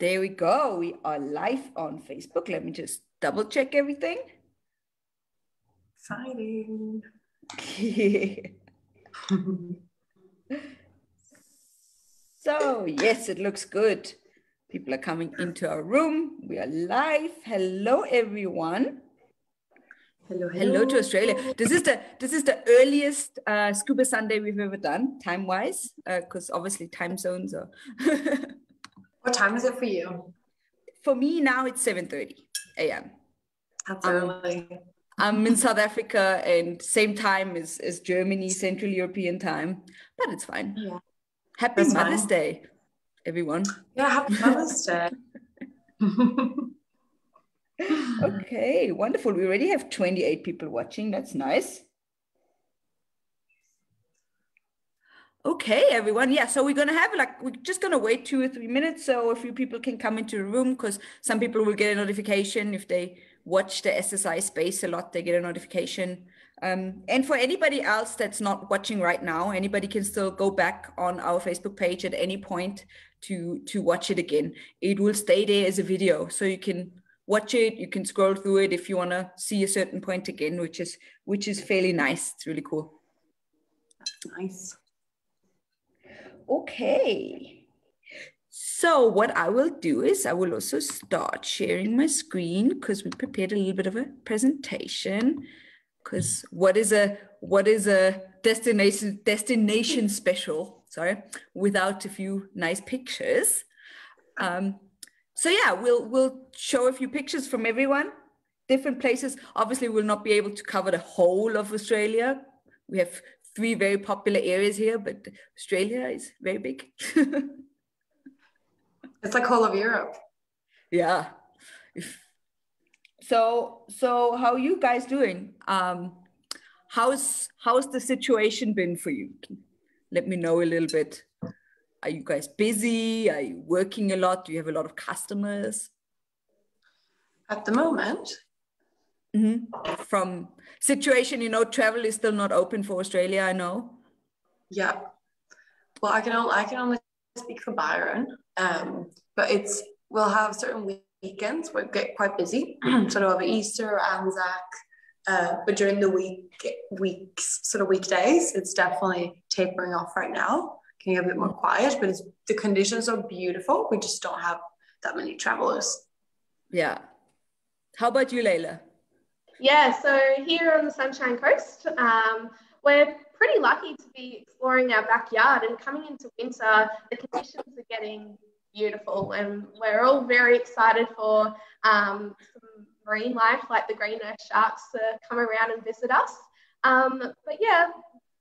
There we go. We are live on Facebook. Let me just double check everything. Exciting. So yes, it looks good. People are coming into our room. We are live. Hello, everyone. Hello, hello. Hello to Australia. This is the earliest Scuba Sunday we've ever done, time-wise, because obviously time zones are... What time is it for you? For me now, it's 7:30 a.m. That's early. I'm in South Africa, and same time as Germany, Central European time, but it's fine. Yeah. Happy That's Mother's fine. Day, everyone. Yeah, happy Mother's Day. Okay, wonderful. We already have 28 people watching. That's nice. Okay, everyone. Yeah, so we're going to have we're just going to wait 2 or 3 minutes so a few people can come into the room, because some people will get a notification. If they watch the SSI space a lot, they get a notification. And for anybody else that's not watching right now, anybody can still go back on our Facebook page at any point to watch it again. It will stay there as a video, so you can watch it, you can scroll through it if you want to see a certain point again, which is fairly nice. It's really cool. Nice. Okay. So what I will do is I will also start sharing my screen, because we prepared a little bit of a presentation. Because what is a destination special? Sorry, without a few nice pictures. So yeah, we'll show a few pictures from everyone, different places. Obviously, we'll not be able to cover the whole of Australia. We have 3 very popular areas here, but Australia is very big. It's like all of Europe. Yeah. So how are you guys doing? How's the situation been for you? Let me know a little bit. Are you guys busy? Are you working a lot? Do you have a lot of customers? At the moment? Mm-hmm. From situation, you know, travel is still not open for Australia, I know. Yeah. Well, I can only speak for Byron, but we'll have certain weekends where we get quite busy, sort of over Easter, Anzac, but during the weeks, sort of weekdays, it's definitely tapering off right now. Can get a bit more quiet, but the conditions are beautiful. We just don't have that many travelers. Yeah. How about you, Layla? Yeah, so here on the Sunshine Coast, we're pretty lucky to be exploring our backyard, and coming into winter, the conditions are getting beautiful, and we're all very excited for some marine life, like the green earth sharks, to come around and visit us. But yeah,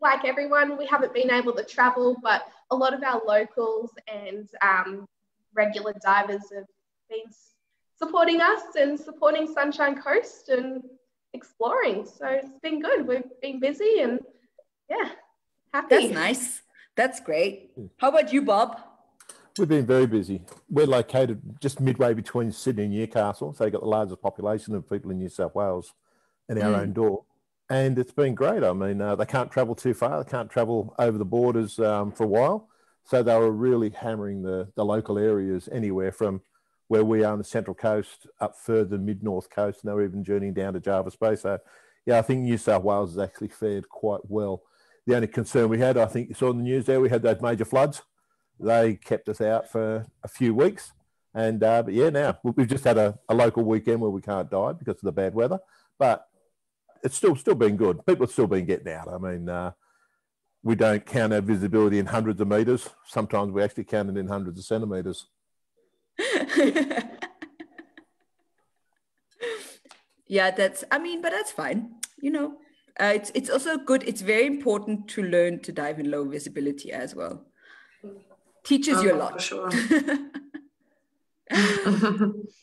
like everyone, we haven't been able to travel, but a lot of our locals and regular divers have been supporting us and supporting Sunshine Coast and exploring. So it's been good. We've been busy and yeah, happy. That's nice. That's great. How about you, Bob? We've been very busy. We're located just midway between Sydney and Newcastle, so you've got the largest population of people in New South Wales and our own door. And it's been great. I mean, they can't travel too far. They can't travel over the borders for a while. So they were really hammering the local areas, anywhere from where we are on the Central Coast up further mid-north coast, and they were even journeying down to Jervis Bay. So, yeah, I think New South Wales has actually fared quite well. The only concern we had, I think you saw in the news there, we had those major floods. They kept us out for a few weeks. And, but, yeah, now we've just had a local weekend where we can't dive because of the bad weather. But it's still been good. People have still been getting out. I mean, we don't count our visibility in hundreds of metres. Sometimes we actually count it in hundreds of centimetres. Yeah, but that's fine. You know, it's also good. It's very important to learn to dive in low visibility as well. Teaches you a lot. For sure.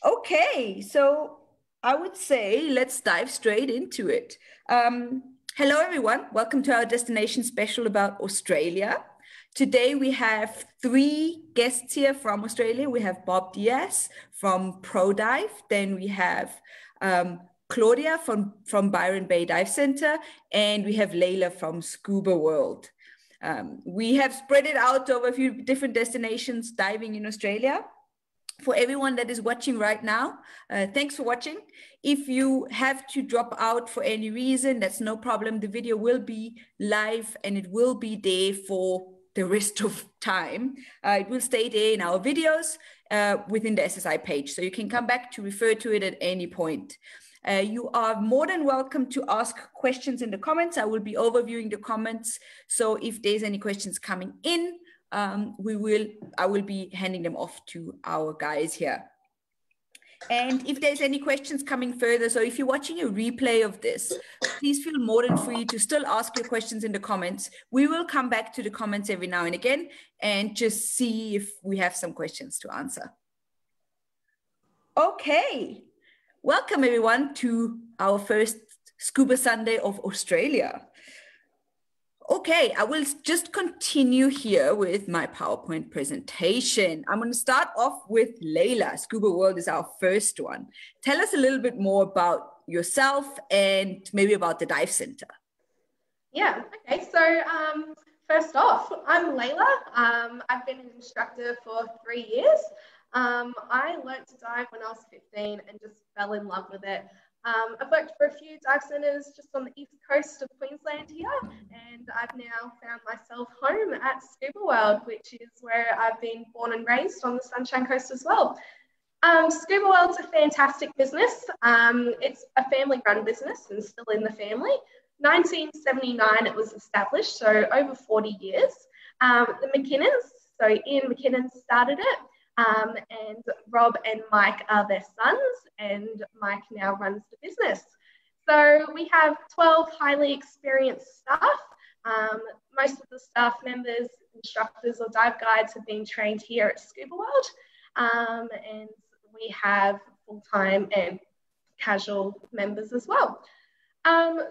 Okay, so I would say let's dive straight into it. Hello, everyone. Welcome to our destination special about Australia. Today, we have 3 guests here from Australia. We have Bob Diaz from ProDive. Then we have Claudia from Byron Bay Dive Center. And we have Layla from Scuba World. We have spread it out over a few different destinations diving in Australia. For everyone that is watching right now, thanks for watching. If you have to drop out for any reason, that's no problem. The video will be live and it will be there for the rest of time. It will stay there in our videos within the SSI page. So you can come back to refer to it at any point. You are more than welcome to ask questions in the comments. I will be overviewing the comments. So if there's any questions coming in, I will be handing them off to our guys here. And if there's any questions coming further, so if you're watching a replay of this, please feel more than free to still ask your questions in the comments. We will come back to the comments every now and again and just see if we have some questions to answer. Okay, welcome everyone to our first Scuba Sunday of Australia. Okay, I will just continue here with my PowerPoint presentation. I'm going to start off with Layla. Scuba World is our first one. Tell us a little bit more about yourself and maybe about the dive center. Yeah, okay. So first off, I'm Layla. I've been an instructor for 3 years. I learned to dive when I was 15 and just fell in love with it. I've worked for a few dive centres just on the east coast of Queensland here, and I've now found myself home at Scuba World, which is where I've been born and raised on the Sunshine Coast as well. Scuba World's a fantastic business. It's a family-run business and still in the family. 1979 it was established, so over 40 years. The McKinnons, so Ian McKinnon started it. And Rob and Mike are their sons, and Mike now runs the business. So we have 12 highly experienced staff. Most of the staff members, instructors or dive guides have been trained here at Scuba World. And we have full-time and casual members as well. So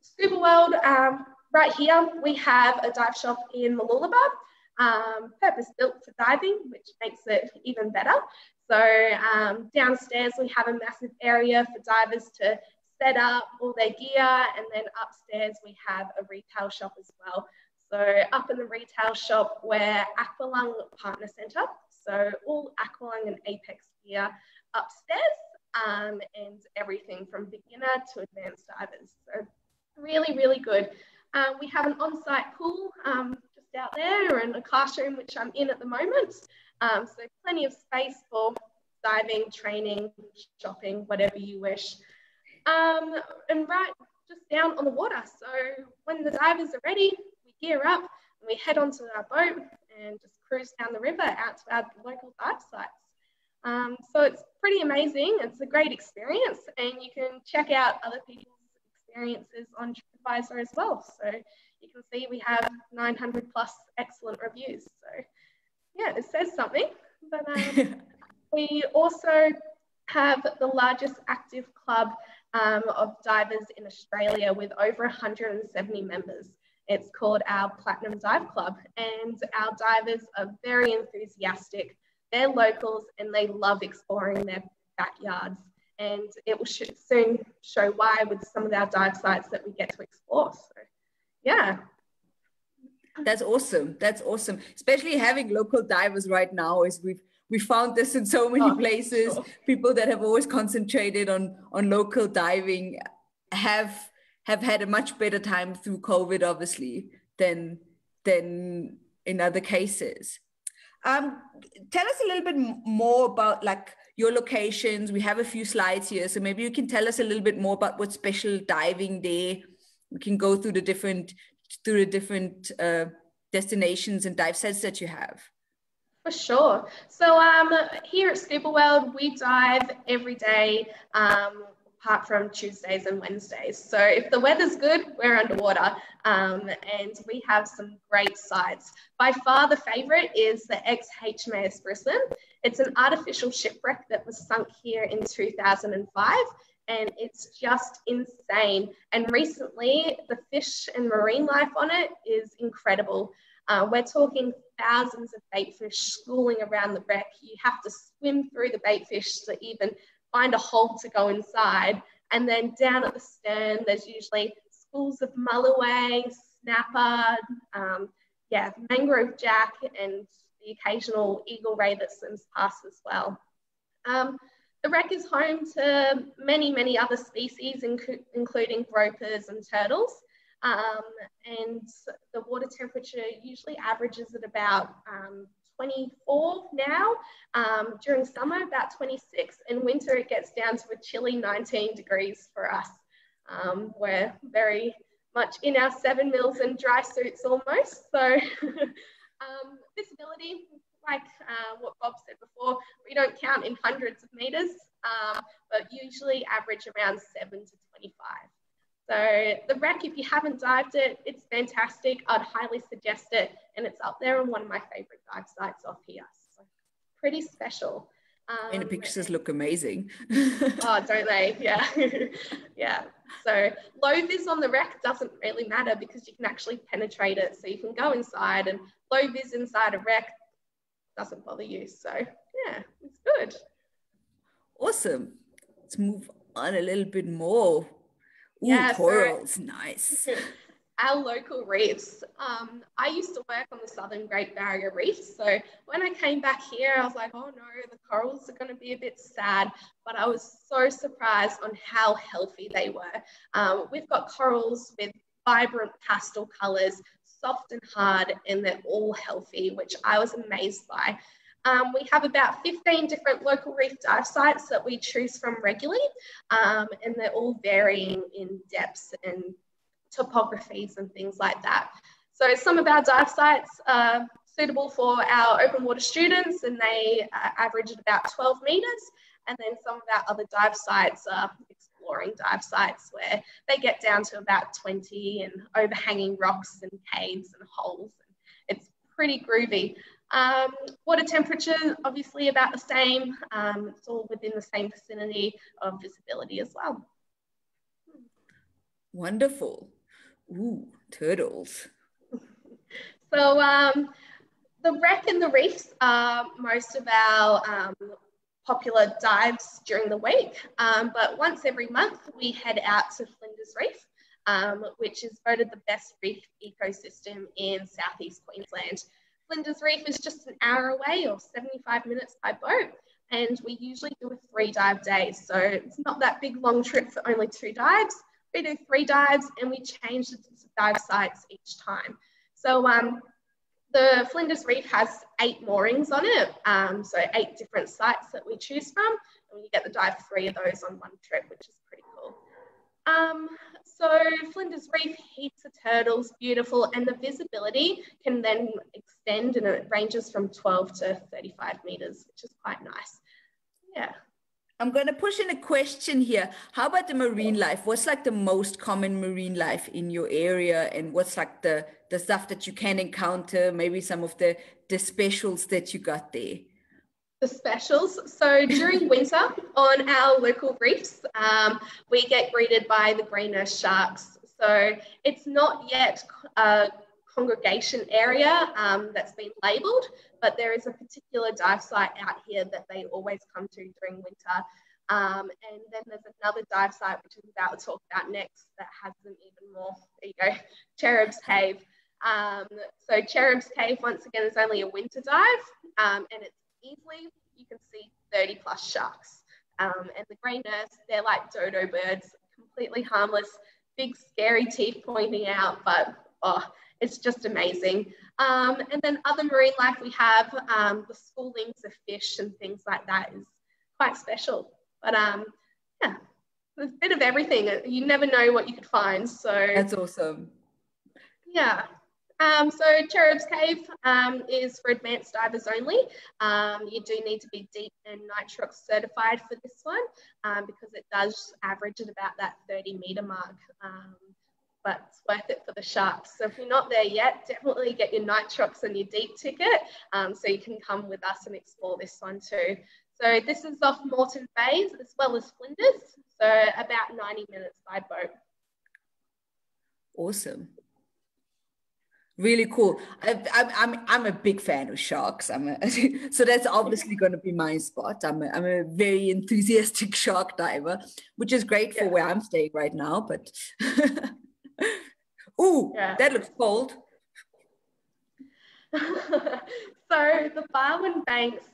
Scuba World, right here, we have a dive shop in Mooloolaba. Purpose-built for diving, which makes it even better. So downstairs we have a massive area for divers to set up all their gear, and then upstairs we have a retail shop as well. So up in the retail shop we're Aqualung Partner Centre, so all Aqualung and Apex gear upstairs, and everything from beginner to advanced divers. So really, really good. We have an on-site pool out there and a classroom which I'm in at the moment, so plenty of space for diving, training, shopping, whatever you wish. And right just down on the water, so when the divers are ready we gear up and we head onto our boat and just cruise down the river out to our local dive sites. So it's pretty amazing, it's a great experience, and you can check out other people's experiences on TripAdvisor as well, so you can see we have 900 plus excellent reviews. So yeah, it says something. But we also have the largest active club of divers in Australia with over 170 members. It's called our Platinum Dive Club, and our divers are very enthusiastic. They're locals and they love exploring their backyards, and it will soon show why with some of our dive sites that we get to explore. So yeah, that's awesome. That's awesome, especially having local divers right now. As we found this in so many places, sure. People that have always concentrated on local diving have had a much better time through COVID, obviously, than in other cases. Tell us a little bit more about like your locations. We have a few slides here, so maybe you can tell us a little bit more about what's special diving there. We can go through the different destinations and dive sets that you have. For sure. So here at Scuba World, we dive every day, apart from Tuesdays and Wednesdays. So if the weather's good, we're underwater, and we have some great sites. By far the favourite is the HMAS Brisbane. It's an artificial shipwreck that was sunk here in 2005. And it's just insane. And recently, the fish and marine life on it is incredible. We're talking thousands of baitfish schooling around the wreck. You have to swim through the baitfish to even find a hole to go inside. And then down at the stern, there's usually schools of mulloway, snapper, mangrove jack, and the occasional eagle ray that swims past as well. The wreck is home to many, many other species, including gropers and turtles. And the water temperature usually averages at about 24 now. During summer, about 26. In winter, it gets down to a chilly 19 degrees for us. We're very much in our 7mm and dry suits almost. So visibility, like what Bob said before, we don't count in hundreds of meters, but usually average around 7 to 25. So the wreck, if you haven't dived it, it's fantastic. I'd highly suggest it. And it's up there on one of my favorite dive sites off here. So pretty special. And the pictures look amazing. Oh, don't they? Yeah. Yeah. So low vis on the wreck doesn't really matter because you can actually penetrate it. So you can go inside, and low vis inside a wreck doesn't bother you. So yeah, it's good. Awesome. Let's move on a little bit more. Ooh, yeah, corals, so, nice. Our local reefs. I used to work on the Southern Great Barrier Reef. So when I came back here, I was like, oh no, the corals are going to be a bit sad. But I was so surprised on how healthy they were. We've got corals with vibrant pastel colours, soft and hard, and they're all healthy, which I was amazed by. We have about 15 different local reef dive sites that we choose from regularly, and they're all varying in depths and topographies and things like that. So some of our dive sites are suitable for our open water students, and they average at about 12 meters. And then some of our other dive sites are exploring dive sites where they get down to about 20 and overhanging rocks and caves and holes. It's pretty groovy. Water temperature, obviously about the same. It's all within the same vicinity of visibility as well. Wonderful. Ooh, turtles. So the wreck and the reefs are most of our popular dives during the week. But once every month, we head out to Flinders Reef, which is voted the best reef ecosystem in southeast Queensland. Flinders Reef is just an hour away, or 75 minutes by boat, and we usually do a 3 dive day. So it's not that big long trip for only 2 dives. We do 3 dives, and we change the dive sites each time. So the Flinders Reef has 8 moorings on it, so 8 different sites that we choose from, and you get to dive 3 of those on 1 trip, which is pretty cool. So Flinders Reef, heaps of turtles, beautiful, and the visibility can then extend, and it ranges from 12 to 35 meters, which is quite nice. Yeah. I'm going to push in a question here. How about the marine life? What's like the most common marine life in your area, and what's like the stuff that you can encounter, maybe some of the specials that you got there? The specials. So during winter on our local reefs, we get greeted by the green earth sharks. So it's not yet a congregation area that's been labelled, but there is a particular dive site out here that they always come to during winter. And then there's another dive site, which is about to talk about next, that has them even more. There you go, Cherub's Cave. So Cherub's Cave, once again, is only a winter dive, and it's easily, you can see 30+ sharks. And the grey nurse, they're like dodo birds, completely harmless, big scary teeth pointing out, but oh, it's just amazing. And then other marine life we have, the schoolings of fish and things like that is quite special. But yeah, there's a bit of everything. You never know what you could find. So that's awesome. Yeah. So Cherub's Cave is for advanced divers only. You do need to be deep and nitrox certified for this one because it does average at about that 30-meter mark, but it's worth it for the sharks. So if you're not there yet, definitely get your nitrox and your deep ticket so you can come with us and explore this one too. So this is off Moreton Bay as well as Flinders, so about 90 minutes by boat. Awesome. Really cool. I'm a big fan of sharks. So that's obviously going to be my spot. I'm a very enthusiastic shark diver, which is great for where I'm staying right now. But Ooh, yeah. That looks cold. So the Barwon Banks,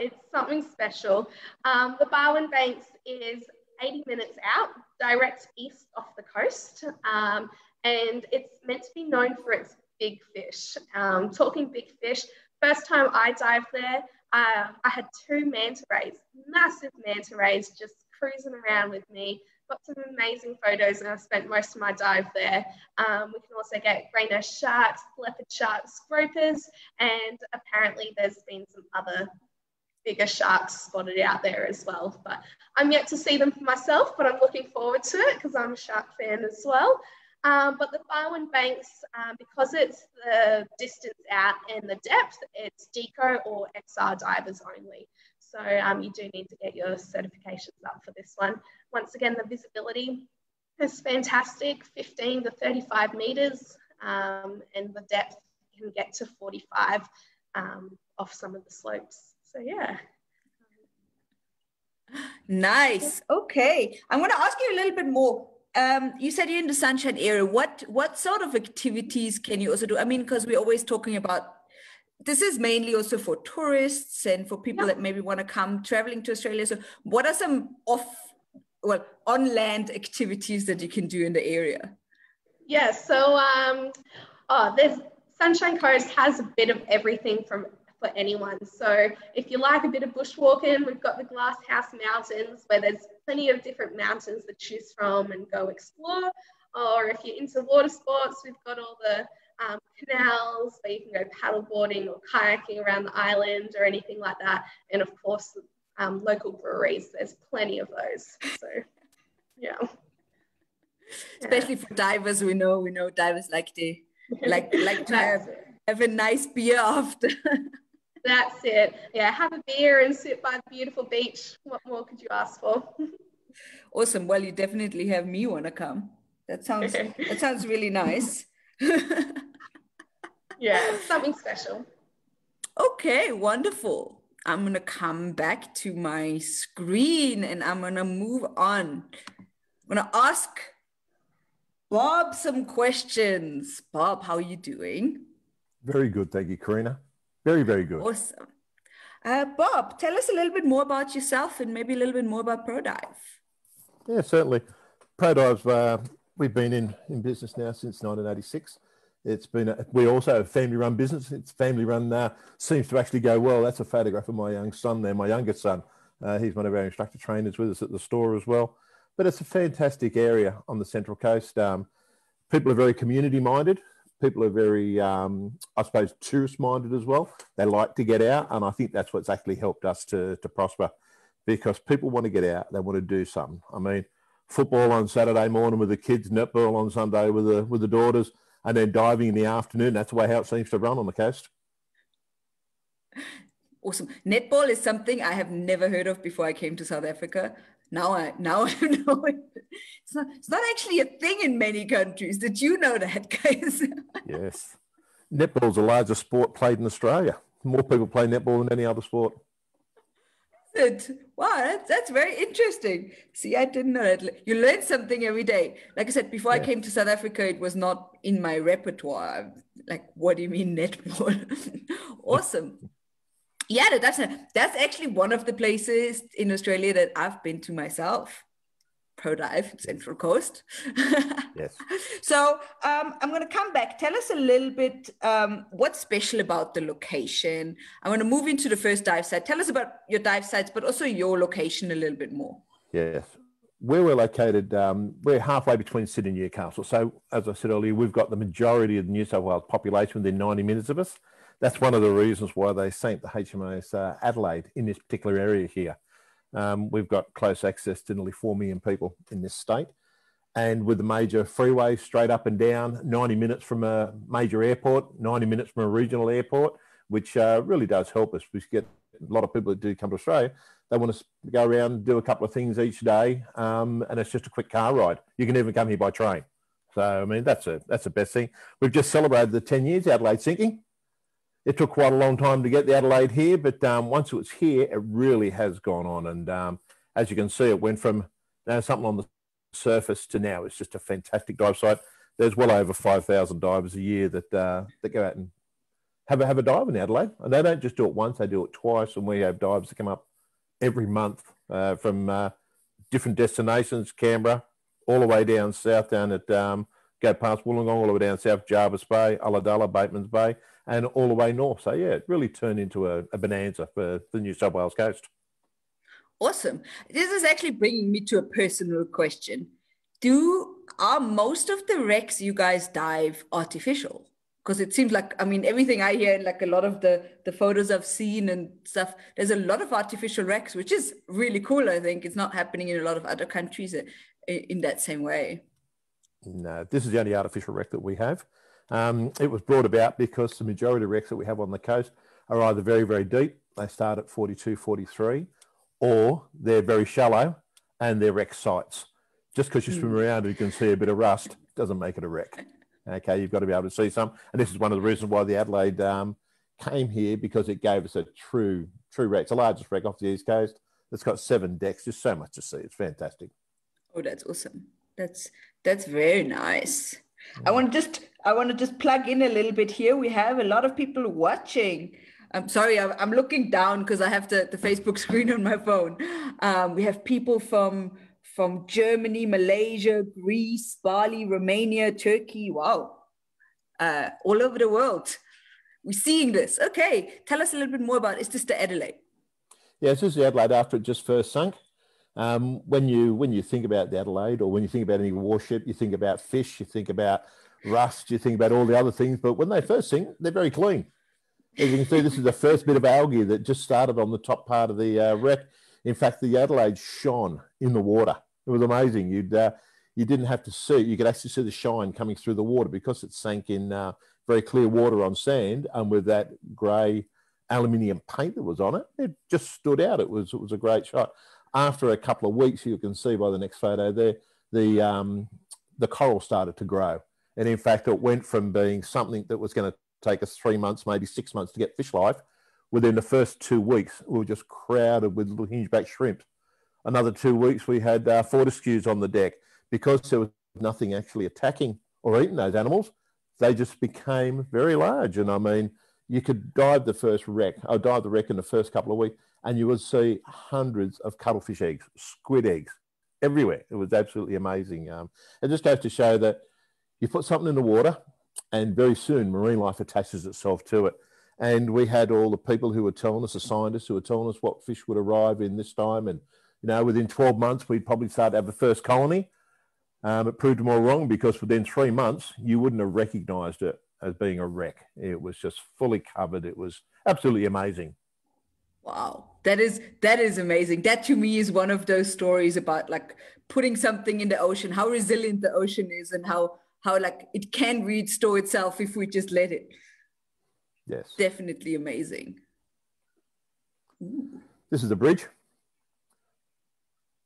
it's something special. The Barwon Banks is 80 minutes out, direct east off the coast. And it's meant to be known for its big fish. Talking big fish, first time I dived there, I had two manta rays, massive manta rays, just cruising around with me. Got some amazing photos, and I spent most of my dive there. We can also get grey nose sharks, leopard sharks, gropers, and apparently there's been some other bigger sharks spotted out there as well. But I'm yet to see them for myself, but I'm looking forward to it because I'm a shark fan as well. But the Barwon Banks, because it's the distance out and the depth, it's DECO or XR divers only. So you do need to get your certifications up for this one. Once again, the visibility is fantastic, 15 to 35 metres, and the depth can get to 45 off some of the slopes. So yeah. Nice, okay. I'm gonna ask you a little bit more. You said you're in the Sunshine area. What sort of activities can you also do? I mean, because we're always talking about, this is mainly also for tourists and for people that maybe want to come traveling to Australia. So what are some on land activities that you can do in the area? Yeah, so there's Sunshine Coast has a bit of everything for anyone. So if you like a bit of bushwalking, we've got the Glass House Mountains where there's plenty of different mountains to choose from and go explore. Or if you're into water sports, we've got all the canals where you can go paddleboarding or kayaking around the island or anything like that. And of course, local breweries, there's plenty of those. So, yeah. Especially for divers, we know divers like to have a nice beer after. That's it. Yeah, have a beer and sit by the beautiful beach. What more could you ask for? Awesome. Well, you definitely have me want to come. That sounds really nice. Yeah, something special. Okay, wonderful. I'm going to come back to my screen and I'm going to move on. I'm going to ask Bob some questions. Bob, how are you doing? Very good, thank you, Karina. Very, very good. Awesome. Bob, tell us a little bit more about yourself and maybe a little bit more about ProDive. Yeah, certainly. ProDive's, we've been in business now since 1986. It's been, we also have a family-run business. It's family-run now. Seems to actually go well. That's a photograph of my young son there, my youngest son. He's one of our instructor trainers with us at the store as well. But it's a fantastic area on the Central Coast. People are very community-minded. People are very, I suppose, tourist-minded as well. They like to get out, and I think that's what's actually helped us to prosper because people want to get out. They want to do something. I mean, football on Saturday morning with the kids, netball on Sunday with the daughters, and then diving in the afternoon. That's the way how it seems to run on the coast. Awesome. Netball is something I have never heard of before I came to South Africa. Now I know it. It's not actually a thing in many countries. Did you know that, guys? Yes. Netball is the largest sport played in Australia. More people play netball than any other sport. Is it? Wow, that's very interesting. See, I didn't know that. You learn something every day. Like I said, before I came to South Africa, it was not in my repertoire. Like, what do you mean netball? Awesome. Yeah, that's actually one of the places in Australia that I've been to myself. ProDive, Central Coast. Yes. So I'm going to come back. Tell us a little bit what's special about the location. I want to move into the first dive site. Tell us about your dive sites, but also your location a little bit more. Yes. Where we're located, we're halfway between Sydney and Newcastle. So as I said earlier, we've got the majority of the New South Wales population within 90 minutes of us. That's one of the reasons why they sent the HMAS Adelaide in this particular area here. We've got close access to nearly 4 million people in this state. And with the major freeway straight up and down, 90 minutes from a major airport, 90 minutes from a regional airport, which really does help us. We get a lot of people that do come to Australia. They want to go around and do a couple of things each day. And it's just a quick car ride. You can even come here by train. So, I mean, that's the best thing. We've just celebrated the 10 years Adelaide sinking. It took quite a long time to get the Adelaide here, but once it was here, it really has gone on. And as you can see, it went from something on the surface to now. It's just a fantastic dive site. there's well over 5,000 divers a year that that go out and have a dive in Adelaide. And they don't just do it once, they do it twice. And we have divers that come up every month from different destinations, Canberra, all the way down south, down at, go past Wollongong, all the way down south, Jervis Bay, Ulladulla, Batemans Bay, and all the way north. So, yeah, it really turned into a bonanza for the New South Wales coast. Awesome. This is actually bringing me to a personal question. Are most of the wrecks you guys dive artificial? Because it seems like, I mean, everything I hear, like a lot of the photos I've seen and stuff, there's a lot of artificial wrecks, which is really cool, I think. It's not happening in a lot of other countries in that same way. No, this is the only artificial wreck that we have. It was brought about because the majority of wrecks that we have on the coast are either very, very deep, they start at 42, 43, or they're very shallow and they're wreck sites. Just because you swim around and you can see a bit of rust doesn't make it a wreck. Okay, you've got to be able to see some. And this is one of the reasons why the Adelaide came here, because it gave us a true wreck. It's the largest wreck off the East Coast. It's got 7 decks. There's so much to see. It's fantastic. Oh, that's awesome. That's very nice. Yeah. I want to just plug in a little bit here. We have a lot of people watching. I'm sorry, I'm looking down because I have the Facebook screen on my phone. We have people from Germany, Malaysia, Greece, Bali, Romania, Turkey. Wow. All over the world. We're seeing this. Okay. Tell us a little bit more about, is this the Adelaide? Yeah, this is the Adelaide after it just first sunk. When you think about the Adelaide, or when you think about any warship, you think about fish, you think about rust, you think about all the other things. But when they first sink, they're very clean. As you can see, this is the first bit of algae that just started on the top part of the wreck. In fact, the Adelaide shone in the water. It was amazing. You didn't have to see. You could actually see the shine coming through the water because it sank in very clear water on sand, and with that grey aluminium paint that was on it, it just stood out. It was a great shot. After a couple of weeks, you can see by the next photo there, the coral started to grow, and in fact, it went from being something that was going to take us 3 months, maybe 6 months to get fish life. Within the first 2 weeks, we were just crowded with little hingeback shrimp. Another 2 weeks, we had fortescues on the deck. Because there was nothing actually attacking or eating those animals, they just became very large. And, I mean, you could dive the first wreck. I dived the wreck in the first couple of weeks, and you would see hundreds of cuttlefish eggs, squid eggs, everywhere. It was absolutely amazing. It just goes to show that you put something in the water, and very soon marine life attaches itself to it. And we had all the people who were telling us, the scientists who were telling us what fish would arrive in this time. And, you know, within 12 months, we'd probably start to have the first colony. It proved them all wrong, because within 3 months, you wouldn't have recognised it as being a wreck. It was just fully covered. It was absolutely amazing. Wow. That is amazing. That to me is one of those stories about like putting something in the ocean, how resilient the ocean is, and how like it can restore itself if we just let it. Yes. Definitely amazing. Ooh. This is the bridge.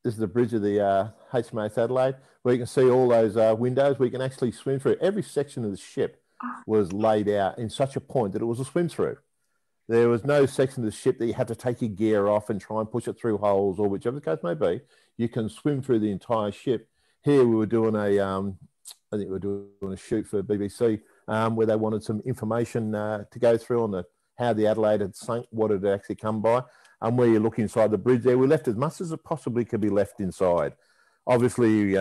This is the bridge of the HMAS Adelaide, where you can see all those windows where you can actually swim through. Every section of the ship was laid out in such a point that it was a swim through. There was no section of the ship that you had to take your gear off and try and push it through holes or whichever the case may be. You can swim through the entire ship. Here we were doing a shoot for BBC. Where they wanted some information to go through on how the Adelaide had sunk, what it had actually come by, and where you look inside the bridge there, we left as much as it possibly could be left inside. Obviously, you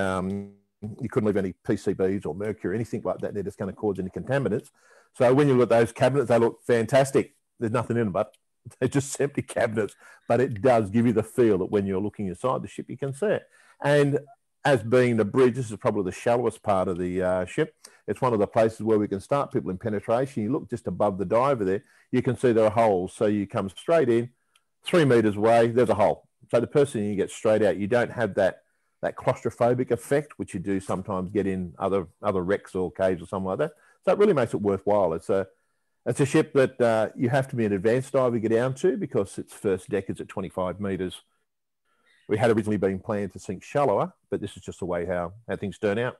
couldn't leave any PCBs or mercury, anything like that. They're just going to cause any contaminants. So when you look at those cabinets, they look fantastic. There's nothing in them, but they're just empty cabinets. But it does give you the feel that when you're looking inside the ship, you can see it. And as being the bridge, this is probably the shallowest part of the ship. It's one of the places where we can start people in penetration. You look just above the diver there, you can see there are holes. So you come straight in, 3 meters away, there's a hole. So the person, you get straight out. You don't have that claustrophobic effect, which you do sometimes get in other wrecks or caves or something like that. So it really makes it worthwhile. It's a ship that you have to be an advanced diver to get down to, because its first deck is at 25 meters. We had originally been planned to sink shallower, but this is just the way how things turn out.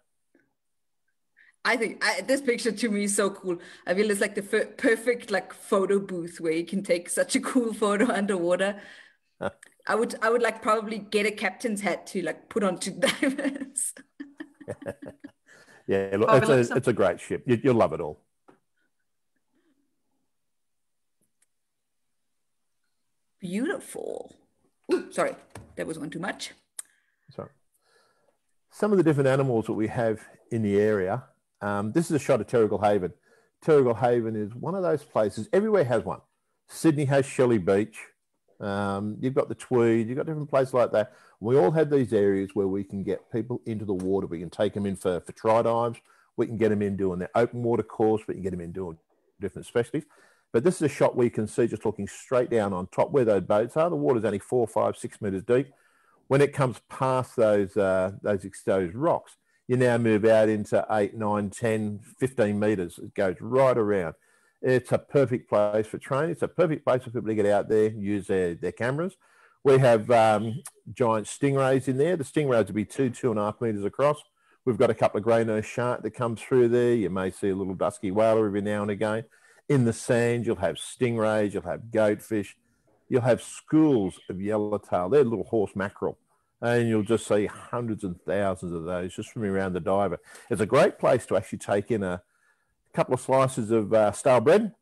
I think this picture to me is so cool. I feel it's like the perfect like photo booth where you can take such a cool photo underwater. Huh. I would like probably get a captain's hat to like put on to divers. Yeah, look, it's a great ship. You'll love it all. Beautiful. Ooh, sorry, that was one too much. Sorry. Some of the different animals that we have in the area. This is a shot of Terrigal Haven. Terrigal Haven is one of those places, everywhere has one. Sydney has Shelley Beach. You've got the Tweed, you've got different places like that. We all have these areas where we can get people into the water. We can take them in for try dives. We can get them in doing their open water course. We can get them in doing different specialties. But this is a shot where you can see just looking straight down on top where those boats are. The water's only 4, 5, 6 metres deep. When it comes past those exposed rocks, you now move out into 8, 9, 10, 15 metres. It goes right around. It's a perfect place for training. It's a perfect place for people to get out there and use their cameras. We have giant stingrays in there. The stingrays will be 2, 2.5 metres across. We've got a couple of grey nose shark that comes through there. You may see a little dusky whaler every now and again. In the sand, you'll have stingrays, you'll have goatfish, you'll have schools of yellowtail. They're little horse mackerel. And you'll just see hundreds and thousands of those just from around the diver. It's a great place to actually take in a couple of slices of stale bread,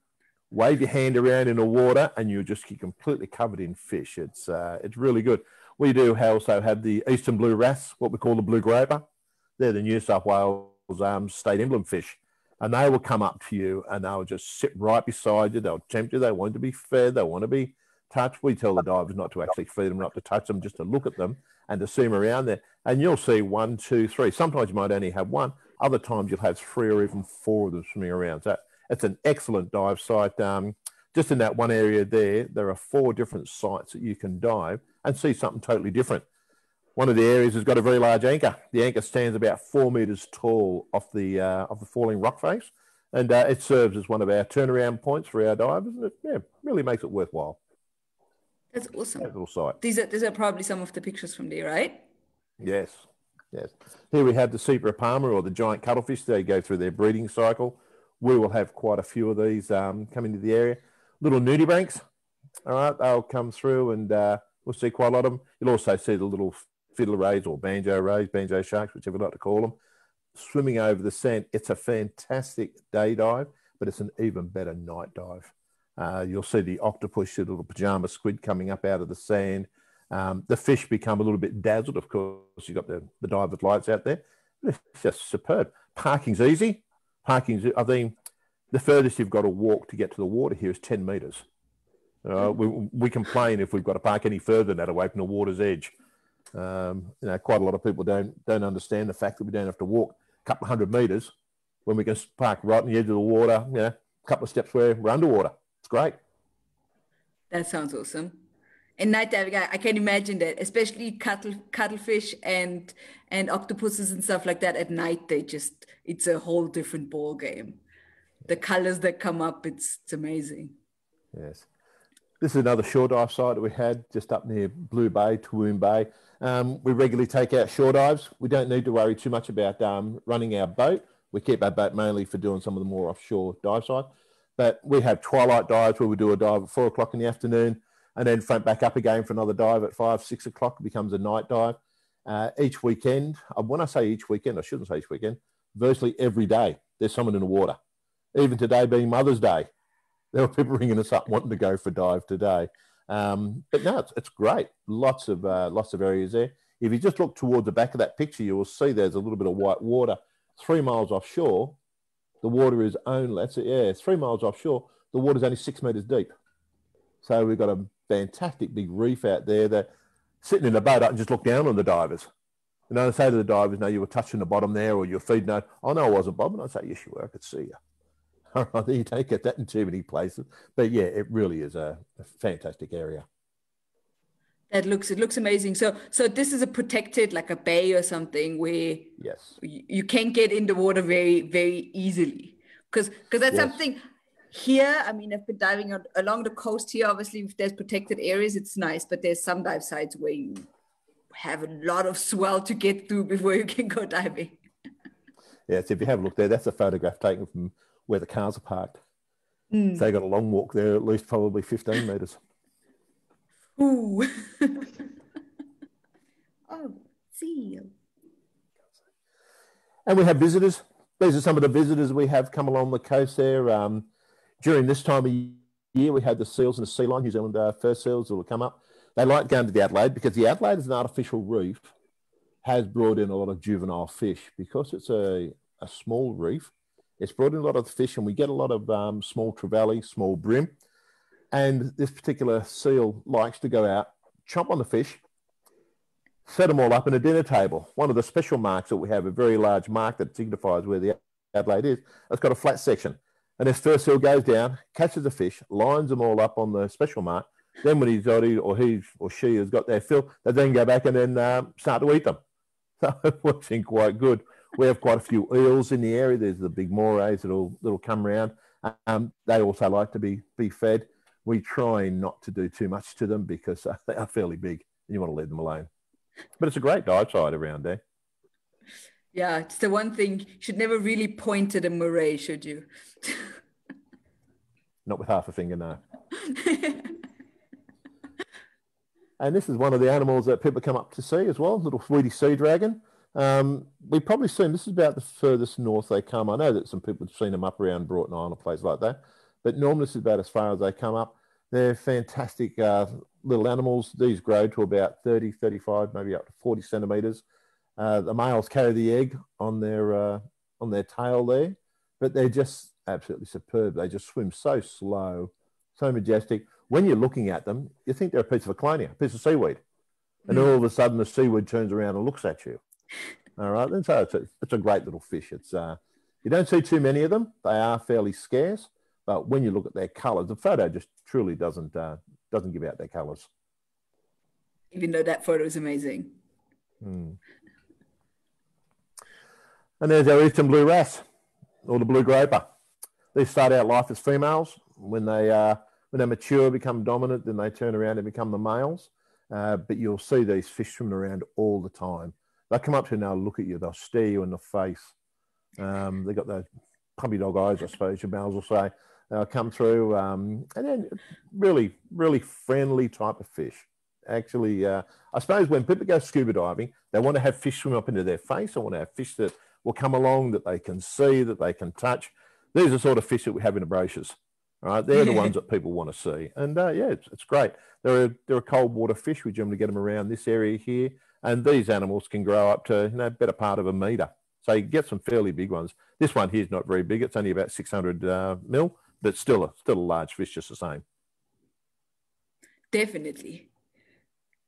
wave your hand around in the water, and you'll just get completely covered in fish. It's really good. We do also have the eastern blue wrasse, what we call the blue groper. They're the New South Wales state emblem fish. And they will come up to you and they'll just sit right beside you. They'll tempt you. They want to be fed. They want to be touched. We tell the divers not to actually feed them, not to touch them, just to look at them and to see them around there. And you'll see 1, 2, 3. Sometimes you might only have one. Other times you'll have 3 or even 4 of them swimming around. So it's an excellent dive site. Just in that one area there are 4 different sites that you can dive and see something totally different. One of the areas has got a very large anchor. The anchor stands about 4 metres tall off the falling rock face, and it serves as one of our turnaround points for our divers, and it really makes it worthwhile. That's awesome. That little site. These are probably some of the pictures from there, right? Yes, yes. Here we have the Cebra palmer, or the giant cuttlefish. They go through their breeding cycle. We will have quite a few of these coming to the area. Little nudibranchs, all right, they'll come through, and we'll see quite a lot of them. You'll also see the little fiddler rays or banjo rays, banjo sharks, whichever you like to call them, swimming over the sand. It's a fantastic day dive, but it's an even better night dive. You'll see the octopus, the little pajama squid coming up out of the sand. The fish become a little bit dazzled. Of course, you've got the divers' lights out there. It's just superb. Parking's easy. I mean, the furthest you've got to walk to get to the water here is 10 metres. We complain if we've got to park any further than that away from the water's edge. You know, quite a lot of people don't understand the fact that we don't have to walk a couple of 100 metres when we can park right on the edge of the water, you know, a couple of steps where we're underwater. It's great. That sounds awesome. And night diving, I can imagine that, especially cuttlefish and octopuses and stuff like that at night. It's a whole different ball game. The colors that come up, it's amazing. Yes. This is another shore dive site that we had just up near Blue Bay, Toowoom Bay. We regularly take out shore dives. We don't need to worry too much about running our boat. We keep our boat mainly for doing some of the more offshore dive sites. But we have twilight dives where we do a dive at 4 o'clock in the afternoon and then front back up again for another dive at 5, 6 o'clock. It becomes a night dive. Each weekend, when I say each weekend, I shouldn't say each weekend, virtually every day, there's someone in the water. Even today being Mother's Day, there were people ringing us up wanting to go for dive today. But no, it's great. Lots of areas there. If you just look toward the back of that picture, you will see there's a little bit of white water. 3 miles offshore, the water is only, 3 miles offshore, the water is only 6 metres deep. So we've got a fantastic big reef out there that sitting in the boat up and just look down on the divers. And I say to the divers, no, you were touching the bottom there or your feed note. Oh, no, I wasn't, Bob. And I'd say, yes, you were. I could see you. You don't get that in too many places, but yeah, it really is a fantastic area. It looks amazing. So this is a protected, like a bay or something, where yes, you can get in the water very, very easily. Because that's something here. I mean, I've been diving along the coast here. Obviously, if there's protected areas, it's nice, but there's some dive sites where you have a lot of swell to get through before you can go diving. Yeah, so if you have a look there, that's a photograph taken from where the cars are parked. So they got a long walk there, at least probably 15 metres. Ooh. Oh, see you. And we have visitors. these are some of the visitors we have come along the coast there. During this time of year, we had the seals and the sea lion, New Zealand fur seals will come up. They like going to the Adelaide because the Adelaide is an artificial reef, has brought in a lot of juvenile fish. Because it's a small reef, it's brought in a lot of fish, and we get a lot of small trevally, small brim. And this particular seal likes to go out, chomp on the fish, set them all up in a dinner table. One of the special marks that we have, a very large mark that signifies where the Adelaide is, it's got a flat section. And this first seal goes down, catches a fish, lines them all up on the special mark. Then when he's got it, or he or she has got their fill, they then go back and then start to eat them. So it works in quite good. We have quite a few eels in the area. There's the big morays that'll come round. They also like to be fed. We try not to do too much to them because they are fairly big and you want to leave them alone. But it's a great dive site around there. Yeah, it's the one thing, you should never really point at a moray, should you? Not with half a finger, no. And this is one of the animals that people come up to see as well, little sweetie sea dragon. We've probably seen, this is about the furthest north they come. I know that some people have seen them up around Broughton Island, a place like that. But normally this is about as far as they come up. They're fantastic little animals. These grow to about 30, 35, maybe up to 40 centimetres. The males carry the egg on their tail there, but they're just absolutely superb. They just swim so slow, so majestic. When you're looking at them, you think they're a piece of a piece of seaweed. And all of a sudden the seaweed turns around and looks at you. All right, and so it's a great little fish. It's you don't see too many of them. They are fairly scarce, but when you look at their colours, the photo just truly doesn't give out their colours. Even though that photo is amazing. Mm. And there's our eastern blue wrasse, or the blue groper. They start out life as females. When they mature, become dominant, then they turn around and become the males. But you'll see these fish swimming around all the time. They come up to you and they'll look at you. They'll stare you in the face. They've got those puppy dog eyes, I suppose, your males will say. They'll come through. And then really, really friendly type of fish. Actually, I suppose when people go scuba diving, they want to have fish swim up into their face. They want to have fish that will come along, that they can see, that they can touch. These are the sort of fish that we have in the brochures, all right? They're the ones that people want to see. And, yeah, it's great. They're a cold water fish. We generally get them around this area here. And these animals can grow up to, you know, better part of a metre. So you get some fairly big ones. This one here is not very big. It's only about 600 mil, but still a large fish just the same. Definitely.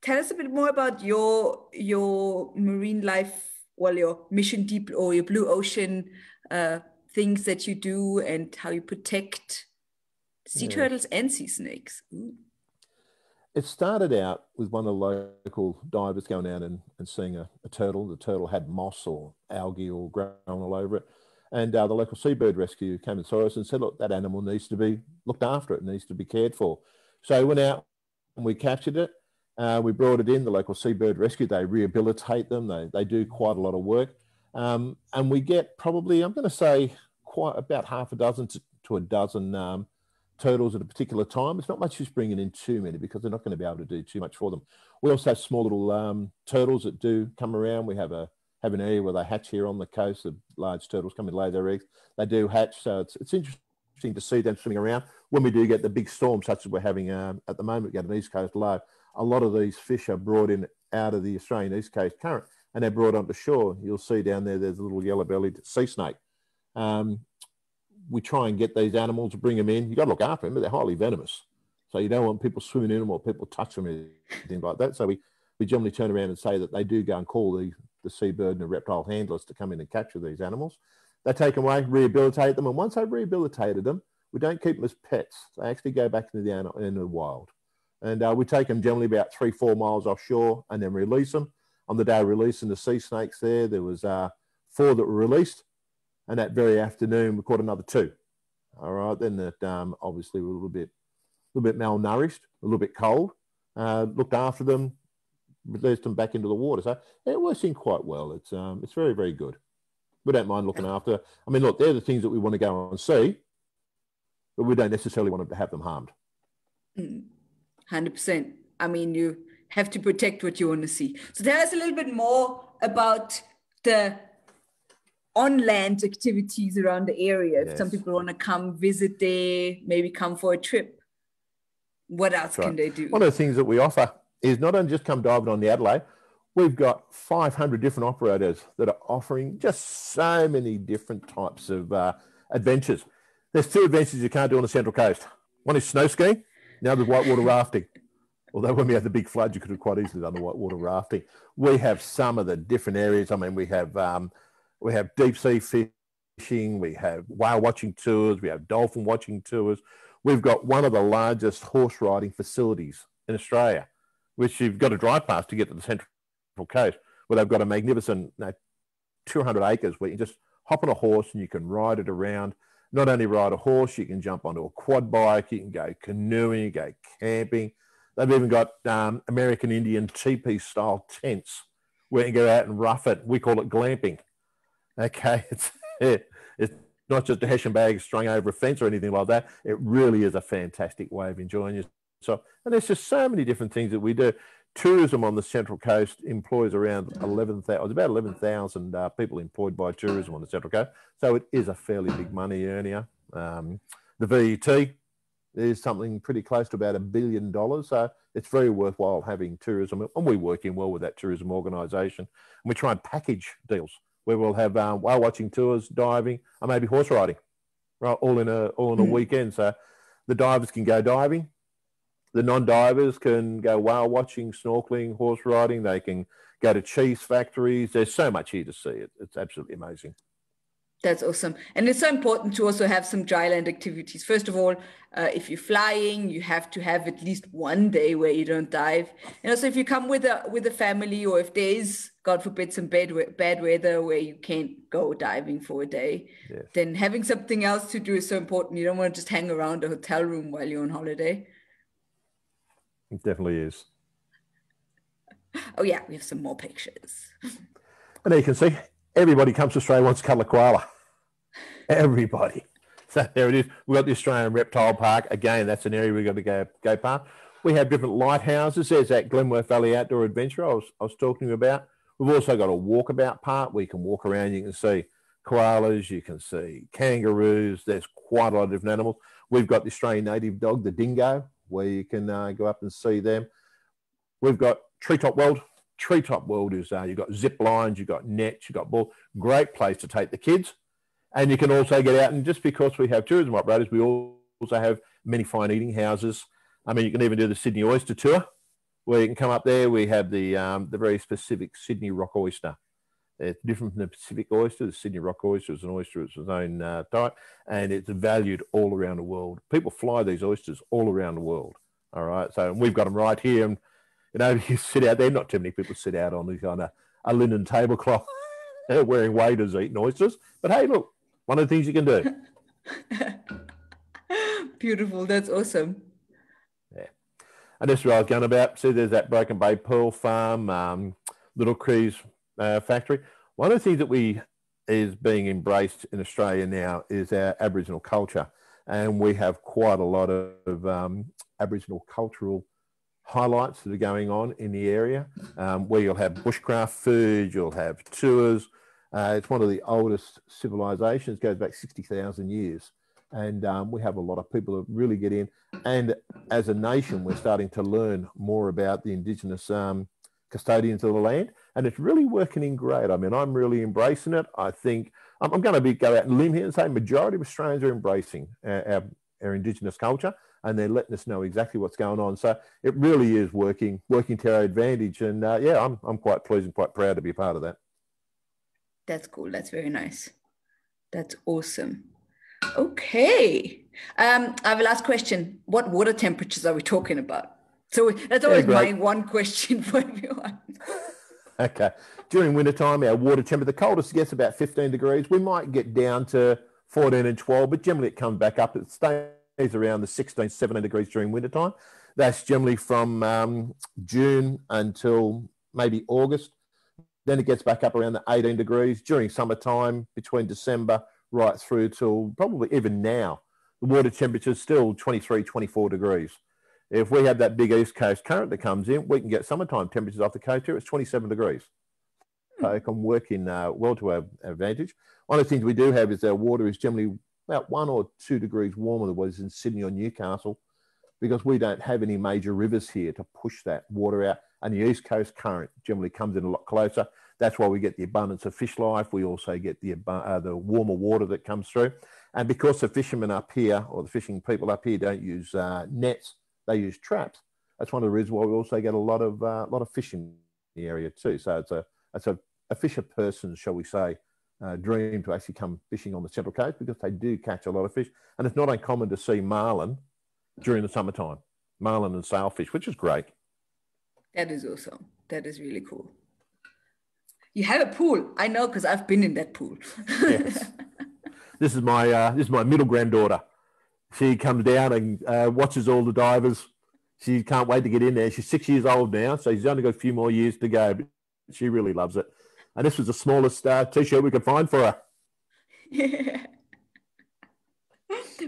Tell us a bit more about your marine life, well, your mission deep or your blue ocean things that you do and how you protect sea turtles and sea snakes. Ooh. It started out with one of the local divers going out and seeing a turtle. The turtle had moss or algae all grown all over it. And the local seabird rescue came and saw us and said, look, that animal needs to be looked after. It needs to be cared for. So we went out and we captured it. We brought it in, the local seabird rescue. They rehabilitate them. They do quite a lot of work. And we get probably, I'm going to say, quite about half a dozen to a dozen turtles at a particular time. It's not much just bringing in too many because they're not going to be able to do too much for them. We also have small little turtles that do come around. We have an area where they hatch here on the coast. The large turtles come and lay their eggs. They do hatch, so it's interesting to see them swimming around. When we do get the big storms, such as we're having at the moment, we get an East Coast low. A lot of these fish are brought in out of the Australian East Coast Current and they're brought onto shore. You'll see down there, there's a little yellow-bellied sea snake. We try and get these animals, bring them in. You've got to look after them, but they're highly venomous. So you don't want people swimming in them or people touching them or anything like that. So we generally turn around and say that they do go and call the seabird and the reptile handlers to come in and capture these animals. They take them away, rehabilitate them. And once they've rehabilitated them, we don't keep them as pets. They actually go back into the wild. And we take them generally about 3-4 miles offshore and then release them. On the day of releasing the sea snakes there was 4 that were released. And that very afternoon, we caught another 2. All right, then that obviously were a little bit malnourished, a little bit cold. Looked after them, released them back into the water. So it works in quite well. It's very, very good. We don't mind looking after. I mean, look, they're the things that we want to go and see, but we don't necessarily want to have them harmed. Mm. 100%. I mean, you have to protect what you want to see. So tell us a little bit more about the on land activities around the area. Yes. If some people want to come visit there, maybe come for a trip, what else can they do? One of the things that we offer is not only just come diving on the Adelaide, we've got 500 different operators that are offering just so many different types of adventures. There's two adventures you can't do on the Central Coast. One is snow skiing, the other is whitewater rafting. Although when we had the big flood, you could have quite easily done the whitewater rafting. We have some of the different areas. I mean, we have deep sea fishing, we have whale watching tours, we have dolphin watching tours. We've got one of the largest horse riding facilities in Australia, which you've got to drive past to get to the Central Coast, where they've got a magnificent 200 acres where you can just hop on a horse and you can ride it around. Not only ride a horse, you can jump onto a quad bike, you can go canoeing, you go camping. They've even got American Indian teepee-style tents where you can go out and rough it. We call it glamping. Okay, it's not just a hessian and bag strung over a fence or anything like that. It really is a fantastic way of enjoying yourself. And there's just so many different things that we do. Tourism on the Central Coast employs around 11,000, about 11,000 people employed by tourism on the Central Coast. So it is a fairly big money earner. The VET is something pretty close to about $1 billion. So it's very worthwhile having tourism. And we're working well with that tourism organisation. And we try and package deals where we'll have whale watching tours, diving, or maybe horse riding, right? All in a weekend. So the divers can go diving. The non-divers can go whale watching, snorkeling, horse riding. They can go to cheese factories. There's so much here to see. It's absolutely amazing. That's awesome. And it's so important to also have some dryland activities. First of all, if you're flying, you have to have at least one day where you don't dive. And also if you come with a family, or if there's, God forbid, some bad weather where you can't go diving for a day, then having something else to do is so important. You don't want to just hang around a hotel room while you're on holiday. It definitely is. Oh yeah, we have some more pictures. And there you can see, everybody comes to Australia wants to cuddle a koala. Everybody. So there it is. We've got the Australian Reptile Park. Again, that's an area we've got to go past. We have different lighthouses. There's that Glenworth Valley Outdoor Adventure I was talking to you about. We've also got a walkabout part where you can walk around. You can see koalas. You can see kangaroos. There's quite a lot of different animals. We've got the Australian native dog, the dingo, where you can go up and see them. We've got Treetop World. Treetop World is, you've got zip lines, you've got nets, you've got ball. Great place to take the kids. And you can also get out, and just because we have tourism operators, we also have many fine eating houses. I mean, you can even do the Sydney Oyster Tour, where you can come up there. We have the very specific Sydney rock oyster. It's different from the Pacific oyster. The Sydney rock oyster is an oyster of its own type, and it's valued all around the world. People fly these oysters all around the world. All right, so we've got them right here, and you sit out there. Not too many people sit out on these kind of a linen tablecloth wearing waders eating oysters. But hey, look, one of the things you can do. Beautiful. That's awesome. Yeah, and that's what I was going about. See, there's that Broken Bay Pearl Farm, Little Cree's factory. One of the things that is being embraced in Australia now is our Aboriginal culture, and we have quite a lot of Aboriginal cultural highlights that are going on in the area, where you'll have bushcraft food, you'll have tours. It's one of the oldest civilizations, goes back 60,000 years, and we have a lot of people that really get in, and as a nation we're starting to learn more about the Indigenous custodians of the land, and it's really working in great. I mean, I'm really embracing it. I think I'm going to go out and limb here and say majority of Australians are embracing our Indigenous culture, and they're letting us know exactly what's going on. So it really is working to our advantage. And yeah, I'm quite pleased and quite proud to be a part of that. That's cool. That's very nice. That's awesome. Okay. I have a last question. What water temperatures are we talking about? So that's always my one question for everyone. Okay. During wintertime, our water temperature, the coldest gets about 15 degrees. We might get down to 14 and 12, but generally it comes back up. It stays around the 16, 17 degrees during wintertime. That's generally from June until maybe August. Then it gets back up around the 18 degrees. During summertime, between December right through till probably even now, the water temperature is still 23, 24 degrees. If we have that big East Coast current that comes in, we can get summertime temperatures off the coast here. It's 27 degrees. can work in well to our advantage. One of the things we do have is our water is generally about 1 or 2 degrees warmer than what is in Sydney or Newcastle, because we don't have any major rivers here to push that water out. And the East Coast current generally comes in a lot closer. That's why we get the abundance of fish life. We also get the warmer water that comes through. And because the fishermen up here, or the fishing people up here, don't use nets, they use traps. That's one of the reasons why we also get a lot of fish in the area too. So it's a fisher person, shall we say, dream to actually come fishing on the Central Coast, because they do catch a lot of fish. And it's not uncommon to see marlin during the summertime, marlin and sailfish, which is great. That is awesome. That is really cool. You have a pool. I know, because I've been in that pool. Yes. This is my middle granddaughter. She comes down and watches all the divers. She can't wait to get in there. She's 6 years old now, so she's only got a few more years to go, but she really loves it. And this was the smallest T-shirt we could find for her. Yeah.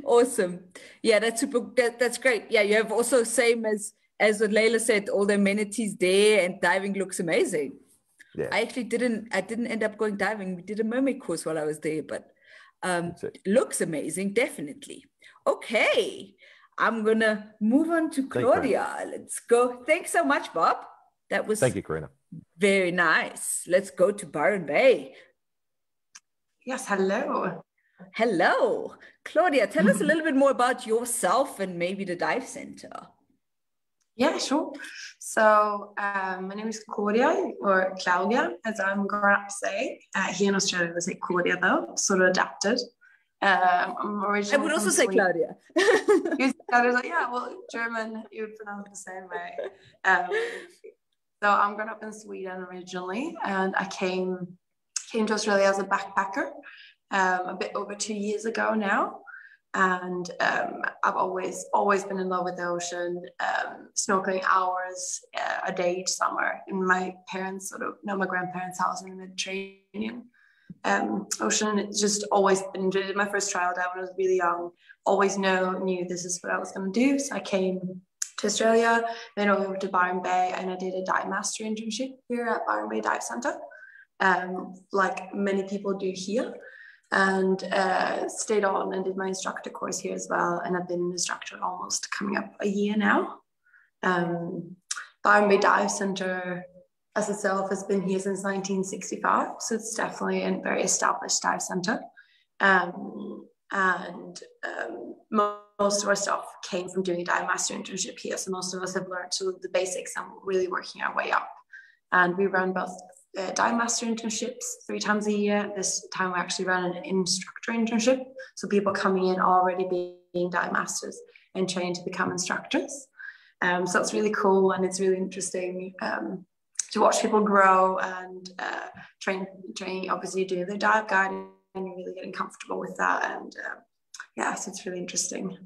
Awesome. Yeah, that's super. That's great. Yeah, you have also, same as what Layla said, all the amenities there, and diving looks amazing. Yeah. I actually didn't end up going diving. We did a mermaid course while I was there, but looks amazing, definitely. Okay, I'm going to move on to Claudia. Let's go. Thanks so much, Bob. That was, thank you, Karina. Very nice. Let's go to Byron Bay. Yes, hello. Hello. Claudia, tell us a little bit more about yourself and maybe the dive center. Yeah, sure. So my name is Claudia, or Claudia, as I'm grown up saying. Here in Australia, they say Claudia, though, sort of adapted. I'm originally, I would also say Claudia. Yeah, well, German, you would pronounce it the same way. So I'm grown up in Sweden originally, and I came to Australia as a backpacker a bit over 2 years ago now. And I've always been in love with the ocean, snorkeling hours a day each summer in my parents' my grandparents' house in the Mediterranean ocean. It's just always been, did my first trial dive when I was really young, always knew this is what I was going to do. So I came to Australia, then over to Byron Bay, and I did a dive master internship here at Byron Bay Dive Center, like many people do here. And stayed on and did my instructor course here as well. And I've been an instructor almost coming up a year now. Byron Bay Dive Center as itself has been here since 1965. So it's definitely a very established dive center. Most of our staff came from doing a dive master internship here. So most of us have learned sort of the basics and really working our way up. And we run both dive master internships 3 times a year. This time we actually ran an instructor internship. So people coming in already being dive masters and trained to become instructors. So it's really cool, and it's really interesting to watch people grow and train obviously do their dive guiding, and you're really getting comfortable with that. And yeah, so it's really interesting.